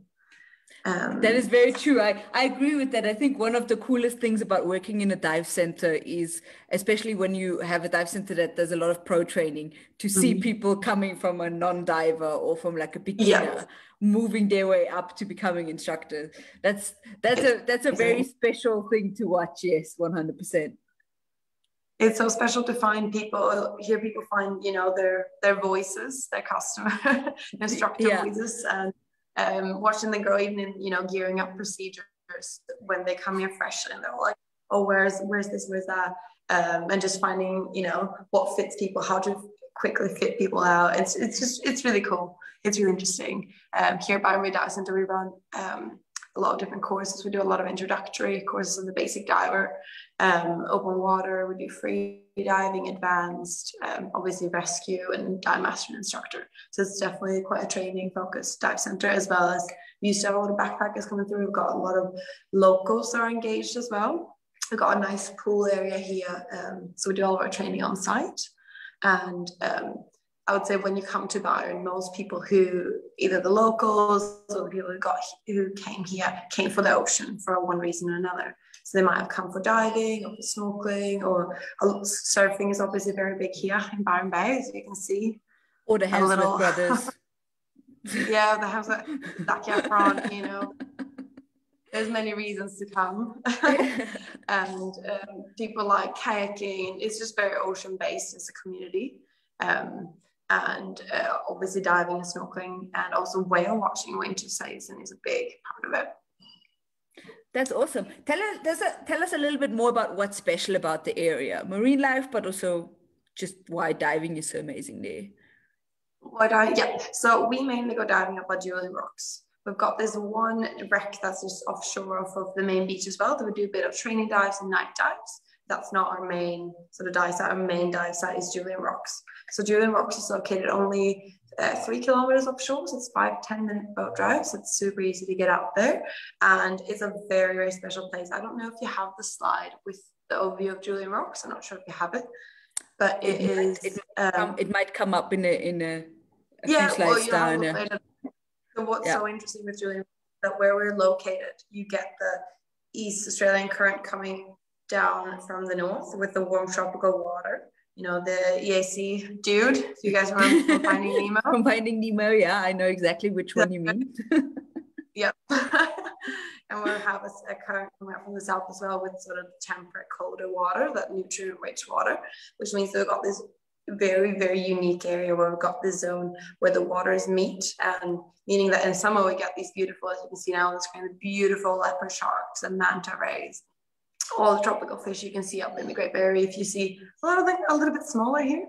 That is very true. I agree with that. I think one of the coolest things about working in a dive center is, especially when you have a dive center that does a lot of pro training, to see people coming from a non-diver or from like a beginner, moving their way up to becoming instructors. That's a very special thing to watch. Yes, 100%. It's so special to find people, hear people find, their voices, their customer instructor voices, and watching them grow, even in, gearing up procedures when they come here fresh, and they're all like, oh, where's this, where's that, and just finding, what fits people, how to quickly fit people out. It's really cool. It's really interesting. Here at Byron Bay Dive Center, we run a lot of different courses. We do a lot of introductory courses on the basic diver, open water. We do free diving, advanced, obviously rescue, and dive master and instructor. So it's definitely quite a training focused dive center, as well as we used to have a lot of backpackers coming through. We've got a lot of locals that are engaged as well. We've got a nice pool area here. So we do all of our training on site. And I would say when you come to Byron, most people who, either the locals or the people who came here, came for the ocean for one reason or another. So they might have come for diving or for snorkeling, or surfing is obviously very big here in Byron Bay, as you can see. Or the Hemsworth Brothers. Yeah, the Hemsworth, Zac Efron, There's many reasons to come. And people like kayaking. It's just very ocean based as a community. And obviously diving and snorkeling, and also whale watching winter season is a big part of it. That's awesome. Tell us a little bit more about what's special about the area, marine life, but also just why diving is so amazing there. So we mainly go diving up by Julian Rocks. We've got this one wreck that's just offshore off of the main beach as well, that we do a bit of training dives and night dives. That's not our main sort of dive site. Our main dive site is Julian Rocks. So Julian Rocks is located only 3 kilometers offshore, so it's 5-10 minute boat drive, so it's super easy to get out there. And it's a very, very special place. I don't know if you have the slide with the overview of Julian Rocks. I'm not sure if you have it, but it might come up in a yeah, few slides down. So what's so interesting with Julian Rocks is that where we're located, you get the East Australian Current coming down from the north with the warm tropical water. You know, the EAC dude, if you guys remember from Finding Nemo. From Finding Nemo, yeah, I know exactly which one you mean. Yep. And we'll have a current coming up from the south as well, with sort of temperate, colder water, that nutrient-rich water, which means we've got this very, very unique area where we've got this zone where the waters meet, and meaning that in summer we get these beautiful, as you can see now on the screen, the beautiful leopard sharks and manta rays. All the tropical fish you can see up in the Great Barrier Reef. You see a lot of them a little bit smaller here.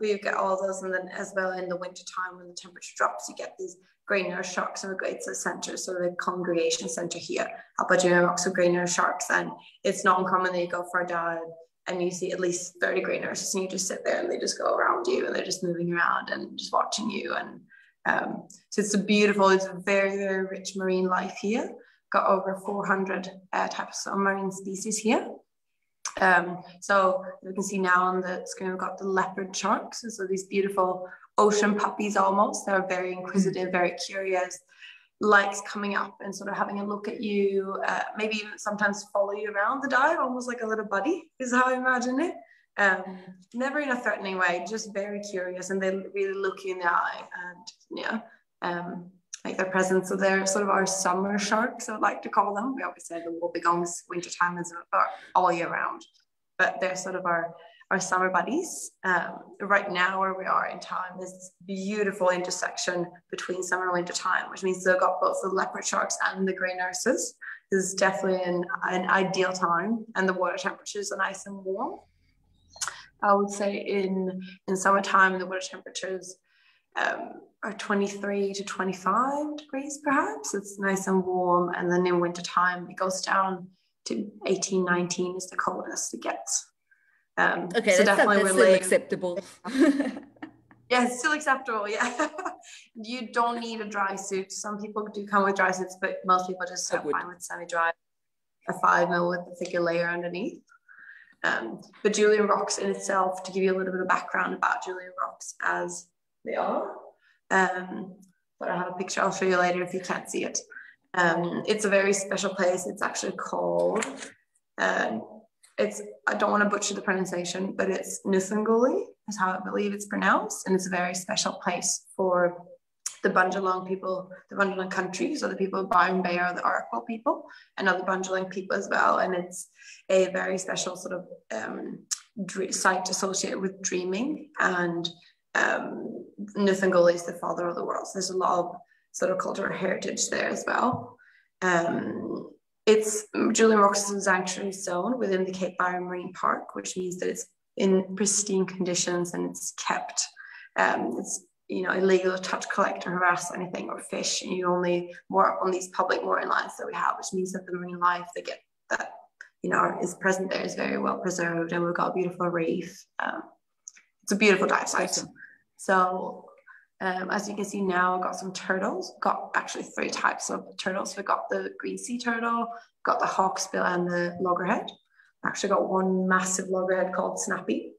We've got all those, and then as well in the winter time when the temperature drops, you get these grey nurse sharks in the Great Centre, so the congregation centre here, up at Julian Rocks, with grey nurse sharks. And it's not uncommon that you go for a dive and you see at least 30 grey nurses, and you just sit there and they just go around you, and they're just moving around and just watching you. And so it's a beautiful, it's a very, very rich marine life here. Got over 400 types of marine species here. So you can see now on the screen, we've got the leopard sharks. So these beautiful ocean puppies almost. They're very inquisitive, very curious, likes coming up and sort of having a look at you, maybe even sometimes follow you around the dive, almost like a little buddy is how I imagine it. Never in a threatening way, just very curious, and they really look you in the eye and make their presence. So they're sort of our summer sharks, I'd like to call them. We obviously have the wobbegongs winter time as well, all year round, but they're sort of our summer buddies. Right now where we are in time is this beautiful intersection between summer and winter time, which means they've got both the leopard sharks and the grey nurses. This is definitely an ideal time, and the water temperatures are nice and warm. I would say in summertime the water temperatures are 23 to 25 degrees perhaps. It's nice and warm, and then in winter time it goes down to 18, 19 is the coldest it gets. Okay, so that's still acceptable. Yeah, it's still acceptable, yeah. You don't need a dry suit. Some people do come with dry suits, but most people just are fine with semi-dry, a 5mm with a thicker layer underneath. But Julian Rocks in itself, to give you a little bit of background about Julian Rocks as they are. But I have a picture, I'll show you later if you can't see it. It's a very special place. It's actually called, I don't want to butcher the pronunciation, but it's Nusunguli is how I believe it's pronounced. And it's a very special place for the Bundjalung people, the Bundjalung country, so the people of Byron Bay are the Arakwal people and other Bundjalung people as well. And it's a very special sort of site associated with dreaming, and Nusunguli is the father of the world, so there's a lot of sort of cultural heritage there as well. It's Julian Rocks' sanctuary zone within the Cape Byron Marine Park, which means that it's in pristine conditions and it's kept. It's, you know, illegal to touch, collect or harass anything or fish, and you only more on these public mooring lines that we have, which means that the marine life they get that, you know, is present there is very well preserved, and we've got a beautiful reef. It's a beautiful dive site. Awesome. So as you can see now, I've got some turtles, got actually 3 types of turtles. We've got the green sea turtle, got the hawksbill and the loggerhead. I've actually got one massive loggerhead called Snappy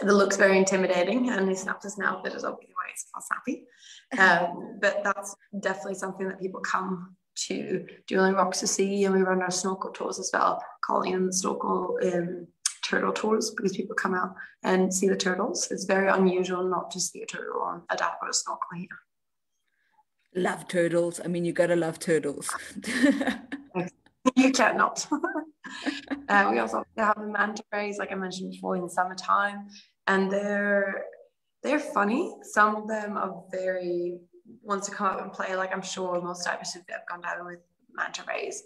that looks very intimidating, and he snaps his mouth at his open way, it's called Snappy. But that's definitely something that people come to Julian Rocks to see, and we run our snorkel tours as well, calling them the snorkel turtle tours, because people come out and see the turtles. It's very unusual not to see a turtle on a dive or a snorkel here. Love turtles. I mean, you gotta love turtles. chat not. We also have the manta rays, like I mentioned before, in the summertime, and they're funny. Some of them are very, wants to come up and play. Like I'm sure most divers who've gone diving with manta rays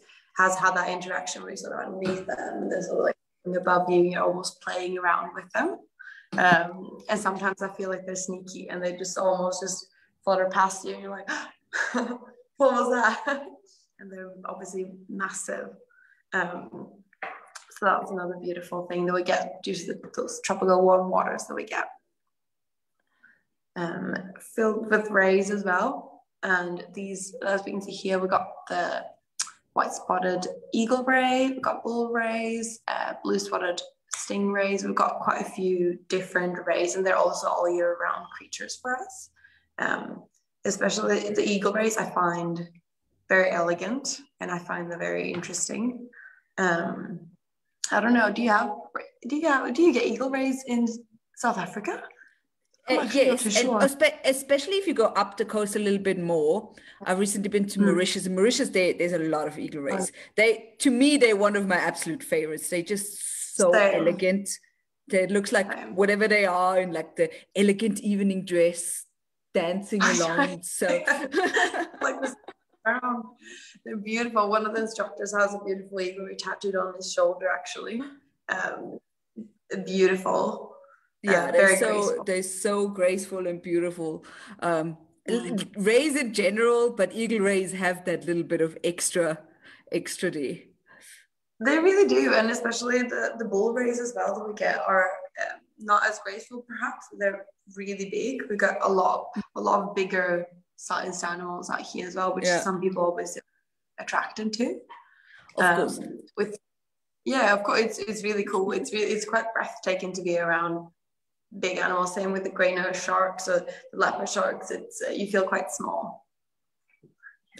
has had that interaction where you're sort of underneath them and they're sort of like above you, you're almost playing around with them. And sometimes I feel like they're sneaky and they just almost just flutter past you and you're like, what was that? And they're obviously massive. So that was another beautiful thing that we get due to those tropical warm waters that we get. Filled with rays as well. And these, as we can see here, we got the white spotted eagle ray, we've got bull rays, blue spotted stingrays. We've got quite a few different rays, and they're also all year round creatures for us. Especially the eagle rays I find very elegant, and I find them very interesting. I don't know, do you get eagle rays in South Africa? Yes, sure. Especially if you go up the coast a little bit more. I've recently been to Mauritius. In Mauritius, there's a lot of eagle rays. To me, they're one of my absolute favorites. They're just so elegant. It looks like whatever they are, in like the elegant evening dress, dancing along. So like this around. They're beautiful. One of the instructors has a beautiful eagle tattooed on his shoulder, actually. Beautiful. Yeah, they're so graceful and beautiful. Rays in general, but eagle rays have that little bit of extra day. They really do, and especially the bull rays as well that we get are not as graceful perhaps. They're really big. We got a lot of bigger sized animals out here as well, which some people always attracted to. Of course. Of course, it's really cool. It's quite breathtaking to be around big animals. Same with the grey nose sharks or the leopard sharks. It's you feel quite small.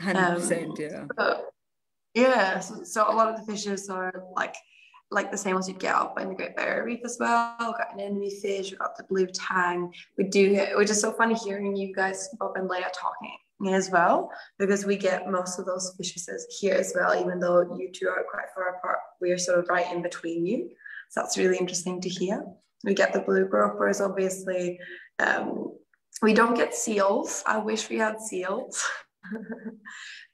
100%. So a lot of the fishes are like the same ones you'd get up in the Great Barrier Reef as well. We've got an anemone fish. We've got the blue tang. Which is so funny hearing you guys, Bob and Leah, talking as well, because we get most of those fishes here as well. Even though you two are quite far apart, we are sort of right in between you, so that's really interesting to hear. We get the blue gropers, obviously. We don't get seals. I wish we had seals.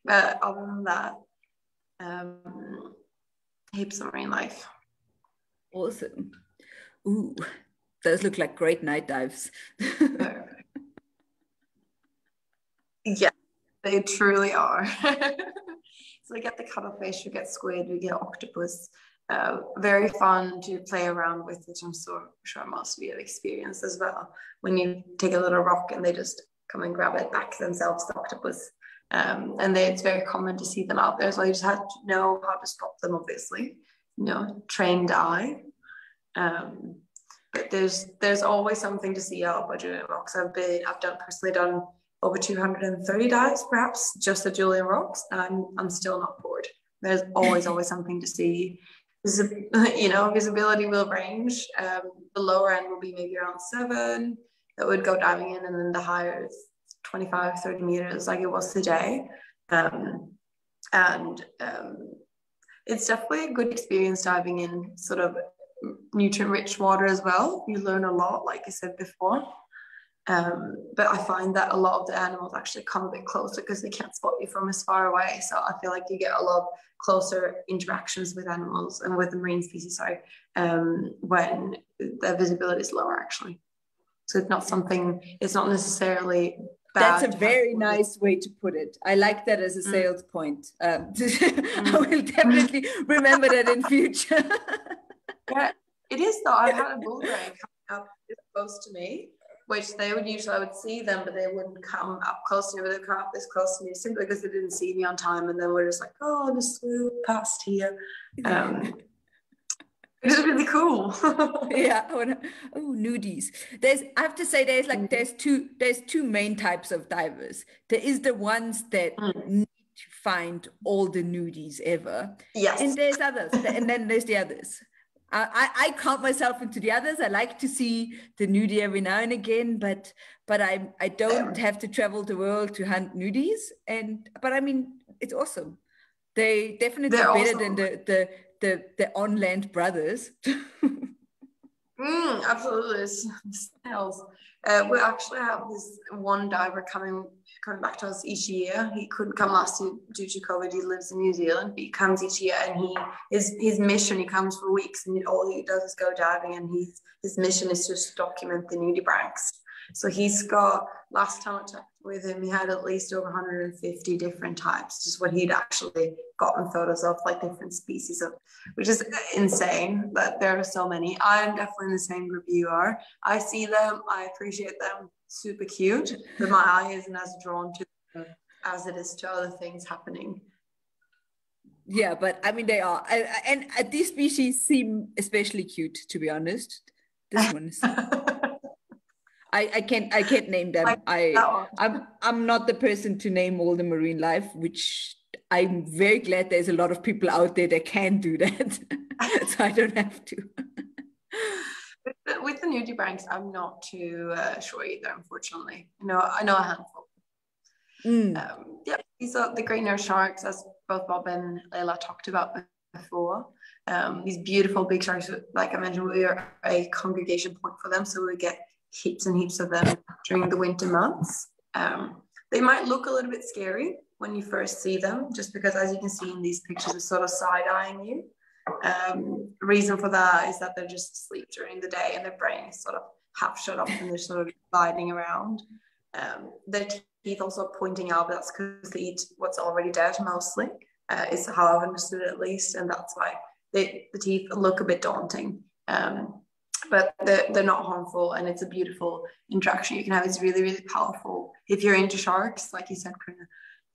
But other than that, heaps of marine life. Awesome. Ooh, those look like great night dives. Yeah, they truly are. So we get the cuttlefish, we get squid, we get octopus. Very fun to play around with, which I'm so sure most of you have experienced as well. When you take a little rock and they just come and grab it back themselves, the octopus. It's very common to see them out there as well. You just have to know how to spot them, obviously. Trained eye. But there's always something to see out by Julian Rocks. I've personally done over 230 dives, perhaps, just at Julian Rocks, and I'm still not bored. There's always something to see. Visibility will range. The lower end will be maybe around 7 that would go diving in, and then the higher is 25, 30 meters, like it was today. It's definitely a good experience diving in sort of nutrient-rich water as well. You learn a lot, like I said before. But I find that a lot of the animals actually come a bit closer because they can't spot you from as far away. So I feel like you get a lot of closer interactions with animals and with the marine species, when their visibility is lower, actually. So it's not something, it's not necessarily bad. That's a very nice way to put it. I like that as a sales point. I will definitely remember that in future. Yeah, it is though. I've had a bull ray coming up close to me, which they would usually, I would see them, but they wouldn't come up close to me, but they'd come up this close to me simply because they didn't see me on time. And then we're just like, oh, just swoop past here. It was really cool. Nudies. There's two main types of divers. There is the ones that need to find all the nudies ever. Yes. And there's others. And then there's the others. I count myself into the others. I like to see the nudie every now and again, but I don't have to travel the world to hunt nudies. But I mean, it's awesome. They definitely better than the on land brothers. Absolutely, snails. We actually have this one diver coming back to us each year. He couldn't come last year due to COVID. He lives in New Zealand, but he comes each year, and his mission. He comes for weeks, and all he does is go diving. And his mission is just to document the nudibranchs. So he's got, last time I checked with him, he had at least over 150 different types, just what he'd actually gotten photos of, like different species of, which is insane that there are so many. I'm definitely in the same group you are. I see them, I appreciate them, super cute, but my eye isn't as drawn to them as it is to other things happening. Yeah, but I mean, they are, and these species seem especially cute, to be honest. This one is... I can't name them. I'm not the person to name all the marine life, which I'm very glad there's a lot of people out there that can do that. So I don't have to. With the nudibranchs, I'm not too sure either, unfortunately. I know a handful. These are the green nurse sharks, as both Bob and Leila talked about before. These beautiful big sharks, like I mentioned, we are a congregation point for them, so we get heaps and heaps of them during the winter months. They might look a little bit scary when you first see them, just because, as you can see in these pictures, they're sort of side-eyeing you. The reason for that is that they're just asleep during the day and their brain is sort of half shut off and they're sort of gliding around. Their teeth also are pointing out, but that's because they eat what's already dead mostly, is how I've understood it at least, and that's why the teeth look a bit daunting. But they're not harmful, and it's a beautiful interaction you can have. It's really, really powerful. If you're into sharks, like you said, Karina,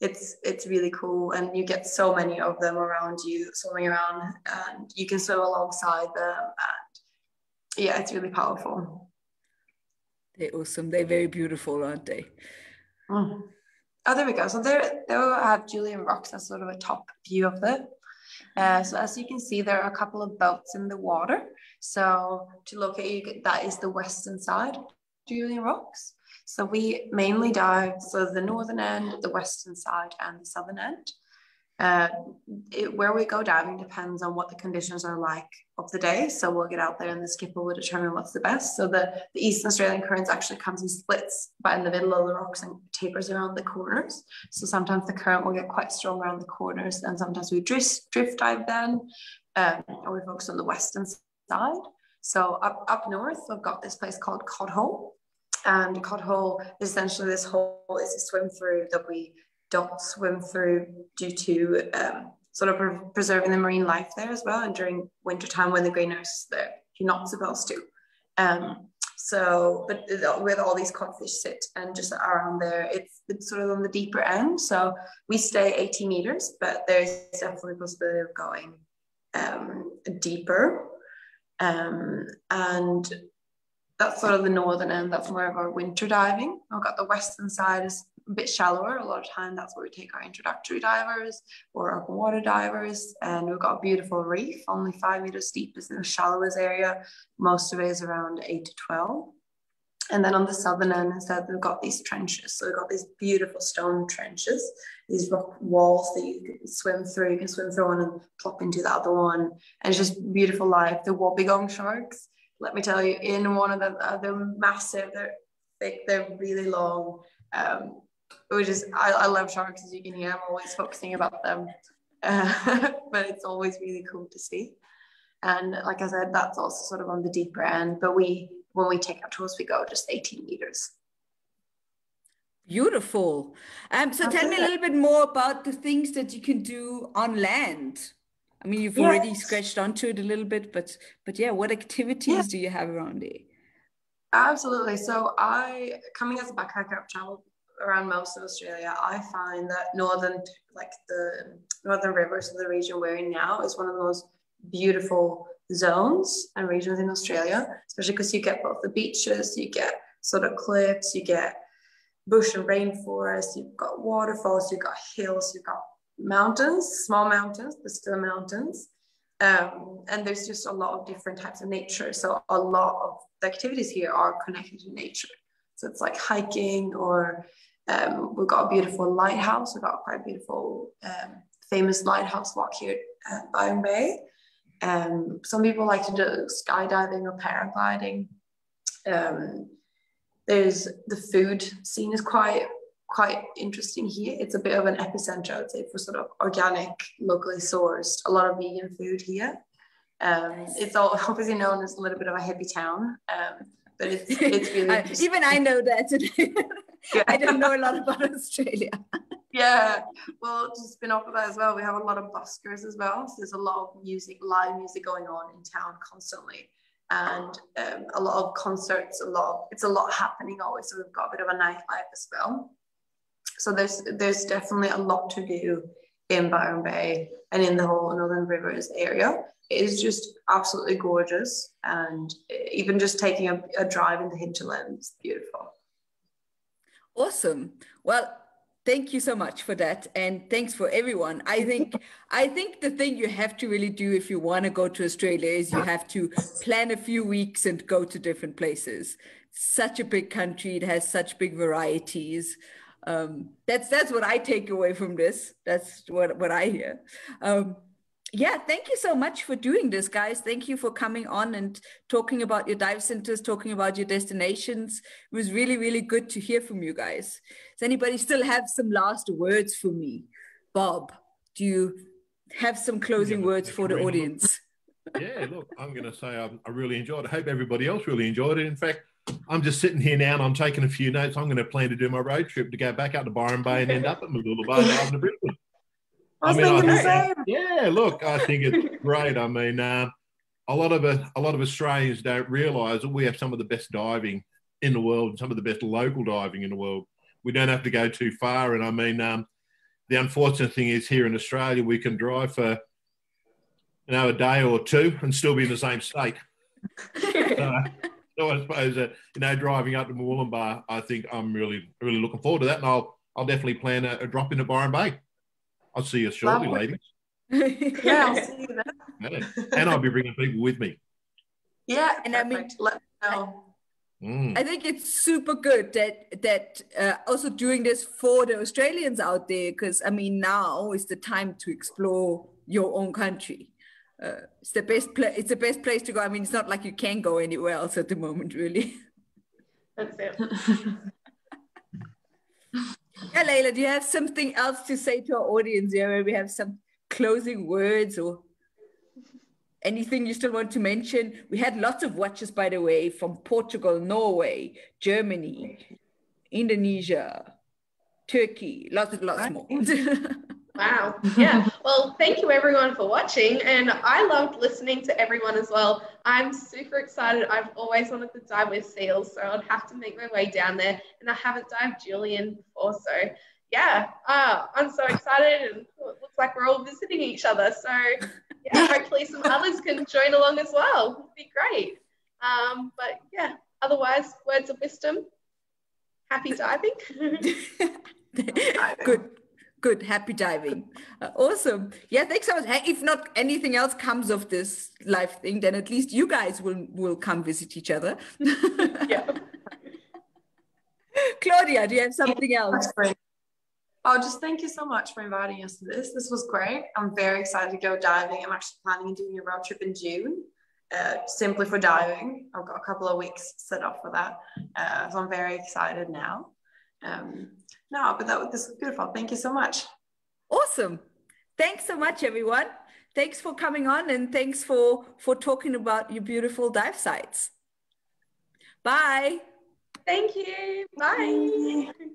it's really cool, and you get so many of them around you, swimming around, and you can swim alongside them, and yeah, it's really powerful. They're awesome. They're very beautiful, aren't they? Mm. Oh, there we go. So there I have Julian Rocks as sort of a top view of it. So as you can see, there are a couple of boats in the water. So to locate you, that is the western side of Julian Rocks. So we mainly dive, so the northern end, the western side, and the southern end. Where we go diving depends on what the conditions are like of the day. So we'll get out there and the skipper will determine what's the best. So the East Australian Current actually comes and splits by in the middle of the rocks and tapers around the corners. So sometimes the current will get quite strong around the corners, and sometimes we drift dive then, and we focus on the western side. So up north, we've got this place called Codhole, and Codhole is essentially this hole is a swim through that we don't swim through due to sort of preserving the marine life there as well. And during wintertime when the grey nurse is there, you're not supposed to. But where all these codfish sit and just around there, it's sort of on the deeper end. So we stay 80 meters, but there's definitely a possibility of going deeper. And that's sort of the northern end. That's more of our winter diving. I've got the western side is a bit shallower. A lot of time that's where we take our introductory divers or open water divers, and we've got a beautiful reef, only 5 meters deep is in the shallowest area. Most of it is around 8 to 12. And then on the southern end instead, we've got these trenches. So we've got these beautiful stone trenches, these rock walls that you can swim through. You can swim through one and plop into the other one, and it's just beautiful life. The wobbegong sharks, let me tell you, in one of them, they're massive, they're thick, they're really long. I love sharks, as you can hear. I'm always focusing about them, but it's always really cool to see. And like I said, that's also sort of on the deeper end. But when we take our tours, we go just 18 meters. Beautiful. So tell me a little bit more about the things that you can do on land. I mean, you've already scratched onto it a little bit, but yeah, what activities do you have around there? Absolutely. So coming as a backpacker, I've traveled around most of Australia. I find that the northern rivers of the region we're in now is one of the most beautiful zones and regions in Australia, especially because you get both the beaches, you get sort of cliffs, you get bush and rainforest, you've got waterfalls, you've got hills, you've got mountains, small mountains, but still mountains. And there's just a lot of different types of nature. So a lot of the activities here are connected to nature. So it's like hiking, or we've got a beautiful lighthouse, we've got quite a beautiful famous lighthouse walk here at Byron Bay. Some people like to do skydiving or paragliding. There's the food scene is quite interesting here. It's a bit of an epicenter, I'd say, for sort of organic, locally sourced, a lot of vegan food here. It's all obviously known as a little bit of a hippie town, but it's really interesting. Even I know that today. Yeah. I don't know a lot about Australia. Yeah, well, to spin off of that as well, we have a lot of buskers as well. So there's a lot of music, live music going on in town constantly. And a lot of concerts, it's a lot happening always. So we've got a bit of a nightlife as well. So there's definitely a lot to do in Byron Bay and in the whole Northern Rivers area. It is just absolutely gorgeous. And even just taking a drive in the hinterland is beautiful. Awesome. Well, thank you so much for that. And thanks for everyone. I think the thing you have to really do if you want to go to Australia is you have to plan a few weeks and go to different places. Such a big country. It has such big varieties. That's what I take away from this. That's what I hear. Yeah, thank you so much for doing this, guys. Thank you for coming on and talking about your dive centers, talking about your destinations. It was really, really good to hear from you guys. Does anybody still have some last words for me? Bob, do you have some closing words for the audience? Yeah, look, I'm going to say I really enjoyed it. I hope everybody else really enjoyed it. In fact, I'm just sitting here now and I'm taking a few notes. I'm going to plan to do my road trip to go back out to Byron Bay and end up at Mooloolaba Bay and Brisbane. I mean, yeah, look, I think it's great. I mean, a lot of Australians don't realise that we have some of the best diving in the world, and some of the best local diving in the world. We don't have to go too far. And I mean, the unfortunate thing is here in Australia, we can drive for, a day or two and still be in the same state. So I suppose, driving up to Mooloolaba, I think I'm really, really looking forward to that. And I'll definitely plan a drop into Byron Bay. I'll see you shortly, ladies. Yeah, I'll see you then. And I'll be bringing people with me. Yeah, and perfect. I mean, let me know. I think it's super good that also doing this for the Australians out there, because I mean, now is the time to explore your own country. It's the best place to go. I mean, it's not like you can go anywhere else at the moment, really. That's it. Yeah, Layla, do you have something else to say to our audience here? Where we have some closing words or anything you still want to mention? We had lots of watches, by the way, from Portugal, Norway, Germany, Indonesia, Turkey, lots more. Wow. Yeah. Well, thank you everyone for watching. And I loved listening to everyone as well. I'm super excited. I've always wanted to dive with seals, so I'd have to make my way down there. And I haven't dived Julian before, so yeah, I'm so excited. And it looks like we're all visiting each other. So yeah, hopefully some others can join along as well. It'd be great. But yeah, otherwise, words of wisdom. Happy diving. Good, happy diving. Awesome. Yeah, thanks so much. Hey, if not anything else comes of this live thing, then at least you guys will come visit each other. Yeah. Claudia, do you have something else? Oh, just thank you so much for inviting us to this. This was great. I'm very excited to go diving. I'm actually planning on doing a road trip in June, simply for diving. I've got a couple of weeks set up for that. So I'm very excited now. This was beautiful. Thank you so much. Awesome. Thanks so much, everyone. Thanks for coming on and thanks for talking about your beautiful dive sites. Bye. Thank you. Bye. Bye.